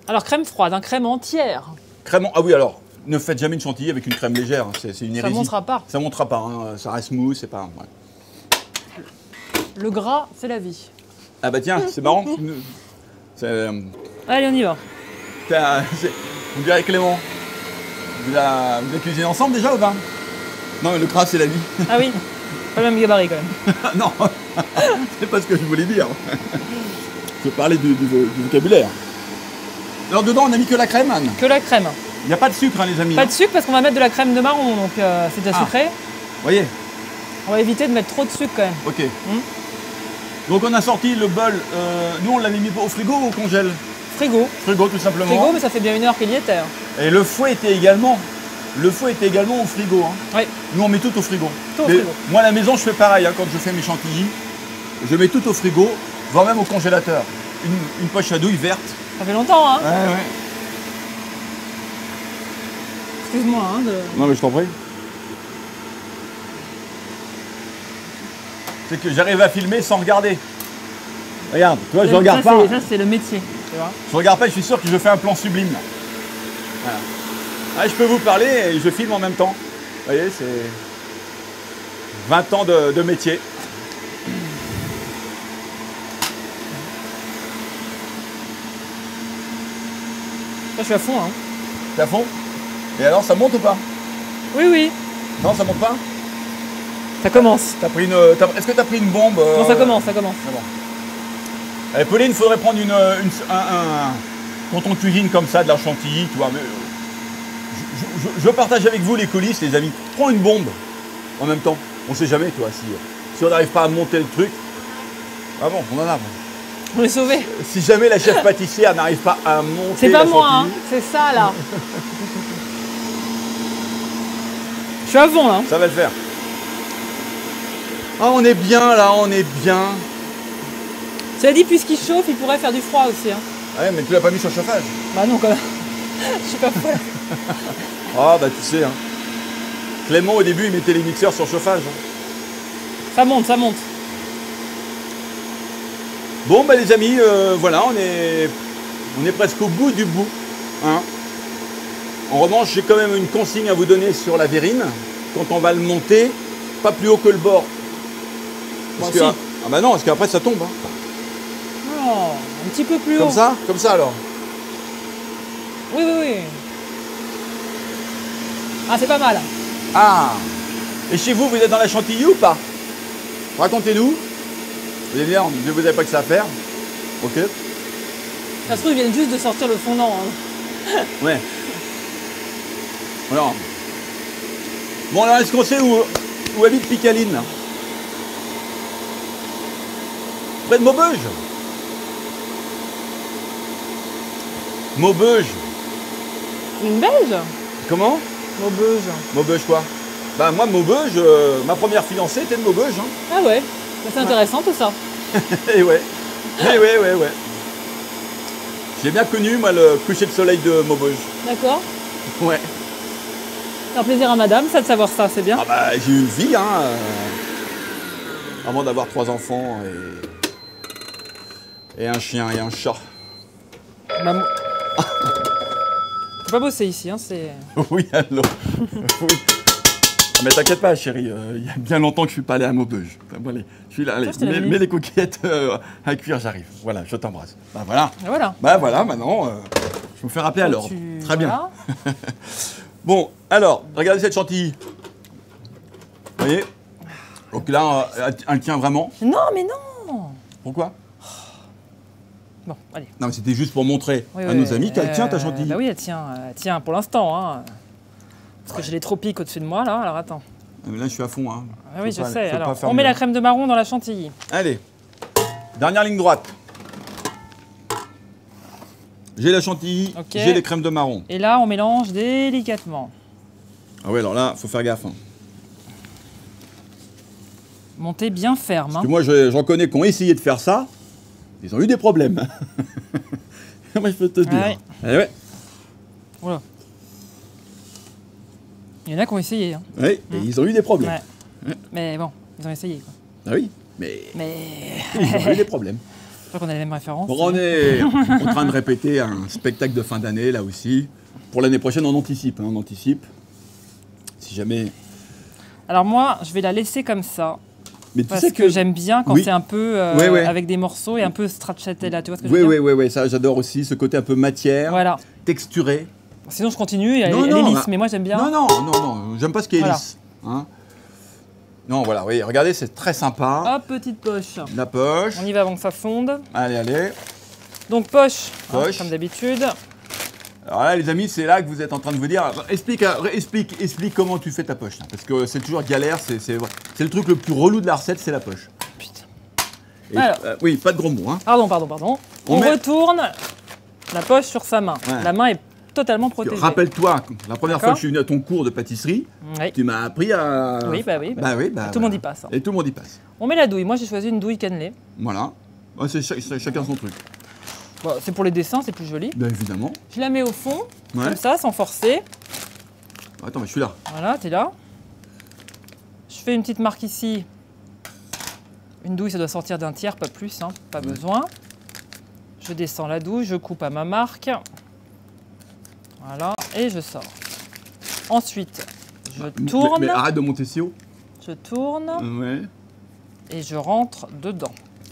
Alors, crème froide, hein, crème entière. Crème en... Ah oui, alors, ne faites jamais une chantilly avec une crème légère. Hein. C'est une hérésie. Ça ne montera pas. Ça ne montera pas. Hein. Ça reste mou, c'est pas... Ouais. Le gras, c'est la vie. Ah bah tiens, c'est marrant. Euh... Allez, on y va. On dirait Clément. Vous la, vous la cuisinez ensemble déjà ou pas? Non, mais le gras, c'est la vie. Ah oui, pas le même gabarit quand même. Non, c'est pas ce que je voulais dire. Je parlais du, du, du vocabulaire. Alors dedans, on n'a mis que la crème, Anne. Que la crème. Il n'y a pas de sucre, hein, les amis. Pas hein. de sucre parce qu'on va mettre de la crème de marron, donc euh, c'est déjà ah. sucré. Vous voyez. On va éviter de mettre trop de sucre quand même. Ok. Mmh. Donc on a sorti le bol, euh, nous on l'avait mis au frigo ou au congèle? Frigo. Frigo tout simplement. Frigo, mais ça fait bien une heure qu'il y était. Hein. Et le fouet était également, le fouet était également au frigo. Hein. Oui. Nous on met tout au frigo. Tout au frigo. Moi à la maison je fais pareil, hein, quand je fais mes chantilly, je mets tout au frigo, voire même au congélateur. Une, une poche à douille verte. Ça fait longtemps hein. Ouais, ouais. Excuse-moi hein de... Non mais je t'en prie. C'est que j'arrive à filmer sans regarder. Regarde, tu vois, je ne regarde pas. Ça, c'est le métier, tu vois. Je ne regarde pas, je suis sûr que je fais un plan sublime. Là. Voilà. Ah, je peux vous parler et je filme en même temps. Vous voyez, c'est vingt ans de, de métier. Là, je suis à fond, hein. T'es à fond? Et alors, ça monte ou pas? Oui, oui. Non, ça monte pas? Ça commence. Est-ce que tu as pris une bombe? Non, ça commence, ça commence. Ah bon. Allez, Pauline, il faudrait prendre une, une, un, un, quand on cuisine comme ça, de la chantilly, tu vois. Mais, je, je, je partage avec vous les coulisses, les amis. Prends une bombe en même temps. On ne sait jamais, tu vois, si, si on n'arrive pas à monter le truc. Ah bon, on en a. On est sauvé. Si jamais la chef pâtissière n'arrive pas à monter. C'est pas la moi, hein. C'est ça, là. Je suis avant, là. Ça va le faire. Ah, on est bien là, on est bien. Cela dit, puisqu'il chauffe, il pourrait faire du froid aussi. Hein. Ouais, mais tu l'as pas mis sur le chauffage. Bah non, quand même. Je suis pas folle. Ah, bah tu sais. Hein. Clément, au début, il mettait les mixeurs sur le chauffage. Hein. Ça monte, ça monte. Bon, bah les amis, euh, voilà, on est on est presque au bout du bout. Hein. En revanche, j'ai quand même une consigne à vous donner sur la verrine. Quand on va le monter, pas plus haut que le bord. Parce que, ah bah non, parce qu'après ça tombe. Hein. un petit peu plus haut. Comme ça? Comme ça alors? Oui, oui, oui. Ah, c'est pas mal. Ah. Et chez vous, vous êtes dans la chantilly ou pas? Racontez-nous. Vous allez dire, ne vous avez pas que ça à faire. Ok. Ça se trouve, ils viennent juste de sortir le fondant. Hein. Ouais. Alors. Bon, alors, est-ce qu'on sait où, où habite Picaline? Près de Maubeuge. Maubeuge. Une belge? Comment? Maubeuge. Maubeuge quoi? Bah moi Maubeuge, euh, ma première fiancée était de Maubeuge. Hein. Ah ouais, bah, c'est intéressant tout ça. Et ouais, et ouais, ouais, ouais. J'ai bien connu moi le coucher de soleil de Maubeuge. D'accord. Ouais. C'est un plaisir à madame ça de savoir ça, c'est bien. Ah bah j'ai eu une vie hein, euh, avant d'avoir trois enfants et... et un chien et un chat. Bah, faut pas bosser ici, hein, c'est... Oui, allô. Oui. Ah, mais t'inquiète pas, chérie, il euh, y a bien longtemps que je suis pas allé à Maubeuge. Bon, allez, je suis là, allez, je mets, mets les coquillettes euh, à cuire, j'arrive. Voilà, je t'embrasse. Bah voilà. Et voilà. Bah voilà, maintenant, euh, je me fais rappeler à l'ordre. Tu... Très voilà. Bien. Bon, alors, regardez cette chantilly. Vous voyez? Donc là, euh, elle tient vraiment. Non, mais non. Pourquoi? Bon, allez. Non, mais c'était juste pour montrer oui, à oui, nos amis qu'elle euh, tient ta chantilly. Bah oui, elle tient, elle tient pour l'instant. Hein. Parce ouais. que j'ai les tropiques au-dessus de moi, là. Alors attends. Mais là, je suis à fond. Hein. Ah oui, je pas, sais. Alors, on met la crème de marron dans la chantilly. Allez. Dernière ligne droite. J'ai la chantilly, okay. J'ai les crèmes de marron. Et là, on mélange délicatement. Ah oui, alors là, il faut faire gaffe. Hein. Montez bien ferme. Hein. Parce que moi, j'en connais qui ont essayé de faire ça. Ils ont eu des problèmes. Moi, je peux te dire. Allez, ouais. Voilà. Il y en a qui ont essayé. Hein. Oui, mmh. Et ils ont eu des problèmes. Ouais. Ouais. Mais bon, ils ont essayé. Quoi. Ah oui, mais... mais... Ils ont eu des problèmes. Je crois qu'on a les mêmes références. Bon, on est en train de répéter un spectacle de fin d'année, là aussi. Pour l'année prochaine, on anticipe. Hein, on anticipe. Si jamais... Alors moi, je vais la laisser comme ça. Mais tu Parce sais que, que j'aime bien quand oui. c'est un peu euh, ouais, ouais. avec des morceaux et un peu stracciatella, tu vois ce que je veux dire? Oui, oui, oui, ça j'adore aussi, ce côté un peu matière, voilà. texturé. Sinon je continue, et elle, non, elle non, est lisse, bah, mais moi j'aime bien. Non, non, non, non, j'aime pas ce qui est voilà. lisse. Hein. Non, voilà, oui, regardez, c'est très sympa. Hop, petite poche. La poche. On y va avant que ça fonde. Allez, allez. Donc poche, poche. Hein, comme d'habitude. Alors là, les amis, c'est là que vous êtes en train de vous dire, explique, explique, explique comment tu fais ta poche. Là, parce que c'est toujours galère, c'est le truc le plus relou de la recette, c'est la poche. Putain. Et, Alors, euh, oui, pas de gros mots. Hein. Pardon, pardon, pardon. On, On met... retourne la poche sur sa main. Ouais. La main est totalement protégée. Rappelle-toi, la première fois que je suis venu à ton cours de pâtisserie, oui. tu m'as appris à... Oui, bah oui. Bah, bah, oui bah, tout le bah, monde y passe. Hein. Et tout le monde y passe. On met la douille. Moi, j'ai choisi une douille cannelée. Voilà. Ouais, c'est ch chacun son truc. Bon, c'est pour les dessins, c'est plus joli. Bien évidemment. Je la mets au fond, ouais. comme ça, sans forcer. Attends, mais je suis là. Voilà, t'es là. Je fais une petite marque ici. Une douille, ça doit sortir d'un tiers, pas plus, hein, pas ouais. besoin. Je descends la douille, je coupe à ma marque. Voilà, et je sors. Ensuite, je bah, tourne. Mais, mais arrête de monter si haut. Je tourne. Ouais. Et je rentre dedans.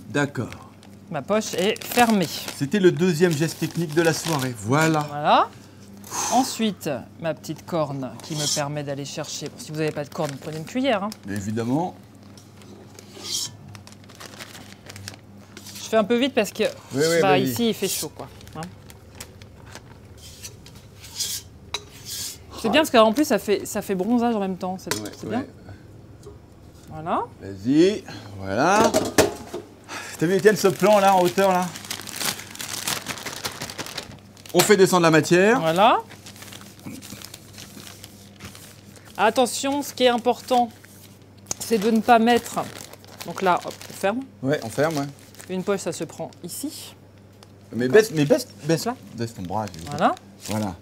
D'accord. Ma poche est fermée. C'était le deuxième geste technique de la soirée. Voilà. Voilà. Ensuite, ma petite corne qui me permet d'aller chercher. Si vous n'avez pas de corne, prenez une cuillère. Hein. Évidemment. Je fais un peu vite parce que oui, oui, bah, bah, ici, oui. il fait chaud. quoi. Hein. C'est bien parce qu'en plus, ça fait, ça fait bronzage en même temps. C'est ouais, bien. Ouais. Voilà. Vas-y. Voilà. T'as vu, Étienne, ce plan là en hauteur là? On fait descendre la matière. Voilà. Attention, ce qui est important, c'est de ne pas mettre. Donc là, hop, on ferme. Ouais, on ferme, ouais. Une poche, ça se prend ici. Mais baisse, mais baisse, baisse là. Baisse ton bras. Voilà. Voilà.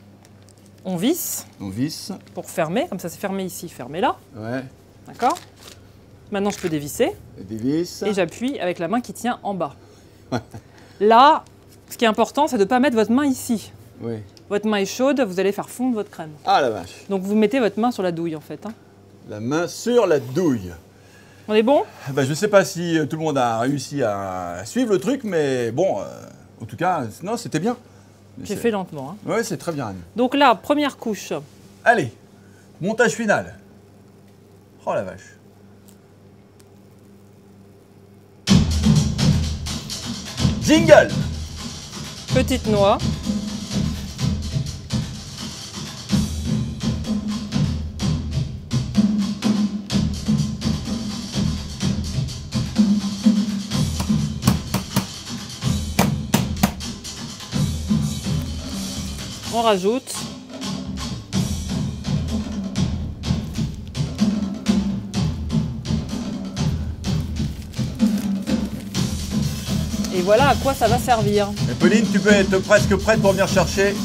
On visse. On visse. Pour fermer, comme ça, c'est fermé ici, fermé là. Ouais. D'accord? Maintenant, je peux dévisser. Dévisse. Et j'appuie avec la main qui tient en bas. Ouais. Là, ce qui est important, c'est de ne pas mettre votre main ici. Oui. Votre main est chaude, vous allez faire fondre votre crème. Ah la vache. Donc, vous mettez votre main sur la douille, en fait. Hein. La main sur la douille. On est bon ? Ben, je ne sais pas si tout le monde a réussi à suivre le truc, mais bon, euh, en tout cas, non, c'était bien. J'ai fait lentement. Hein. Oui, c'est très bien, Anne. Donc là, première couche. Allez, montage final. Oh la vache. Jingle. Petite noix. On rajoute et voilà à quoi ça va servir. Et Pauline, tu peux être presque prête pour venir chercher.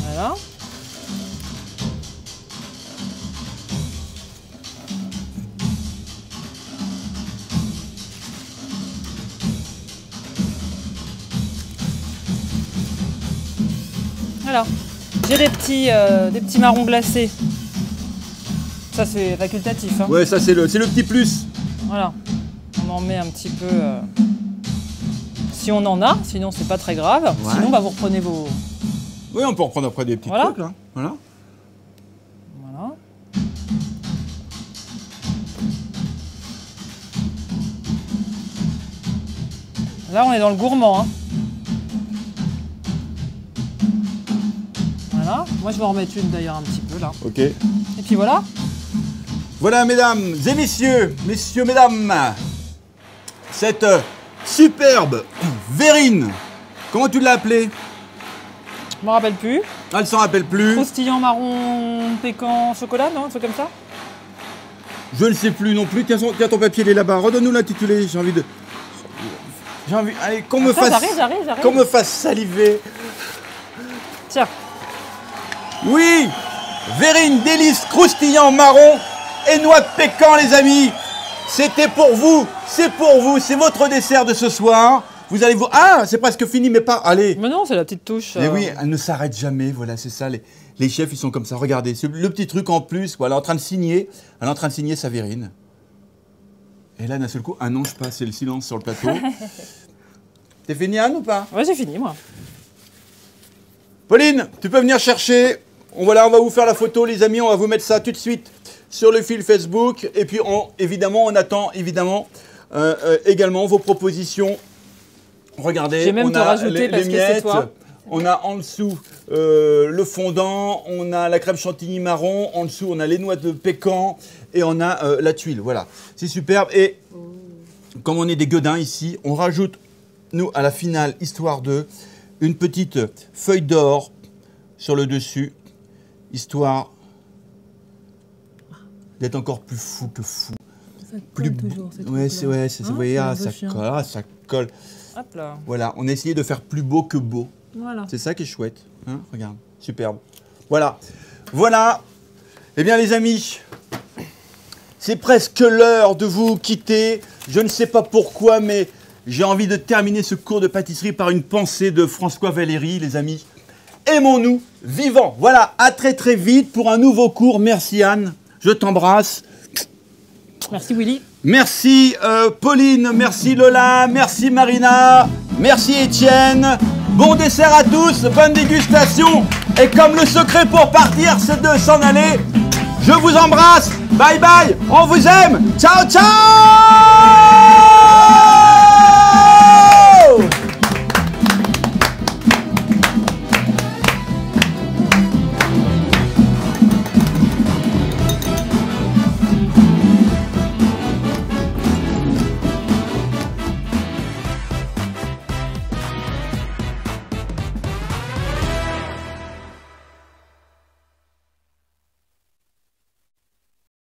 Voilà. Voilà. J'ai des petits, euh, des petits marrons glacés. Ça, c'est facultatif. Hein. Ouais, ça, c'est le, c'est le petit plus. Voilà. On en met un petit peu. Euh, si on en a, sinon, c'est pas très grave. Ouais. Sinon, bah, vous reprenez vos. Oui, on peut reprendre après des petits voilà. trucs. Là. Voilà. Voilà. Là, on est dans le gourmand. Hein. Voilà. Moi, je vais en remettre une d'ailleurs un petit peu là. Ok. Et puis voilà. Voilà, mesdames et messieurs, messieurs, mesdames, cette superbe verrine. Comment tu l'as appelée? Je m'en rappelle plus. Elle ne s'en rappelle plus. Croustillant, marron, pécan, chocolat, non? Un truc comme ça? Je ne sais plus non plus. Tiens, son... Tiens ton papier, il est là-bas. Redonne-nous l'intitulé. J'ai envie de. J'ai envie. Allez, qu'on me fasse. J'arrive, j'arrive, j'arrive. Qu'on me fasse saliver. Tiens. Oui, verrine, délice, croustillant, marron et noix de pécan, les amis. C'était pour vous, c'est pour vous, c'est votre dessert de ce soir. Vous allez vous... Ah, c'est presque fini, mais pas... Allez. Mais non, c'est la petite touche. Mais euh... oui, elle ne s'arrête jamais, voilà, c'est ça. Les, les chefs, ils sont comme ça, regardez. C'est le petit truc en plus, voilà, en train de signer. Elle est en train de signer sa verrine. Et là, d'un seul coup, un ange passe, c'est le silence sur le plateau. T'es fini, Anne, ou pas? Ouais, j'ai fini, moi. Pauline, tu peux venir chercher. On, voilà, on va vous faire la photo, les amis. On va vous mettre ça tout de suite sur le fil Facebook. Et puis, on, évidemment, on attend évidemment euh, euh, également vos propositions. Regardez, même on a les, les miettes. Toi. On a en dessous euh, le fondant. On a la crème chantilly marron. En dessous, on a les noix de pécan. Et on a euh, la tuile. Voilà, c'est superbe. Et comme on est des gueudins ici, on rajoute, nous, à la finale, histoire de... une petite feuille d'or sur le dessus, histoire d'être encore plus fou que fou. Ça colle plus... toujours, c'est ouais, c'est ouais, hein, vous voyez, ah, ça chien. colle, ah, ça colle. Hop là. Voilà, on a essayé de faire plus beau que beau. Voilà. C'est ça qui est chouette. Hein, regarde, superbe. Voilà, voilà. Eh bien, les amis, c'est presque l'heure de vous quitter. Je ne sais pas pourquoi, mais... j'ai envie de terminer ce cours de pâtisserie par une pensée de François Valéry, les amis. Aimons-nous vivants. Voilà, à très très vite pour un nouveau cours. Merci Anne, je t'embrasse. Merci Willy. Merci euh, Pauline, merci Lola, merci Marina, merci Étienne. Bon dessert à tous, bonne dégustation. Et comme le secret pour partir, c'est de s'en aller, je vous embrasse. Bye bye, on vous aime. Ciao, ciao.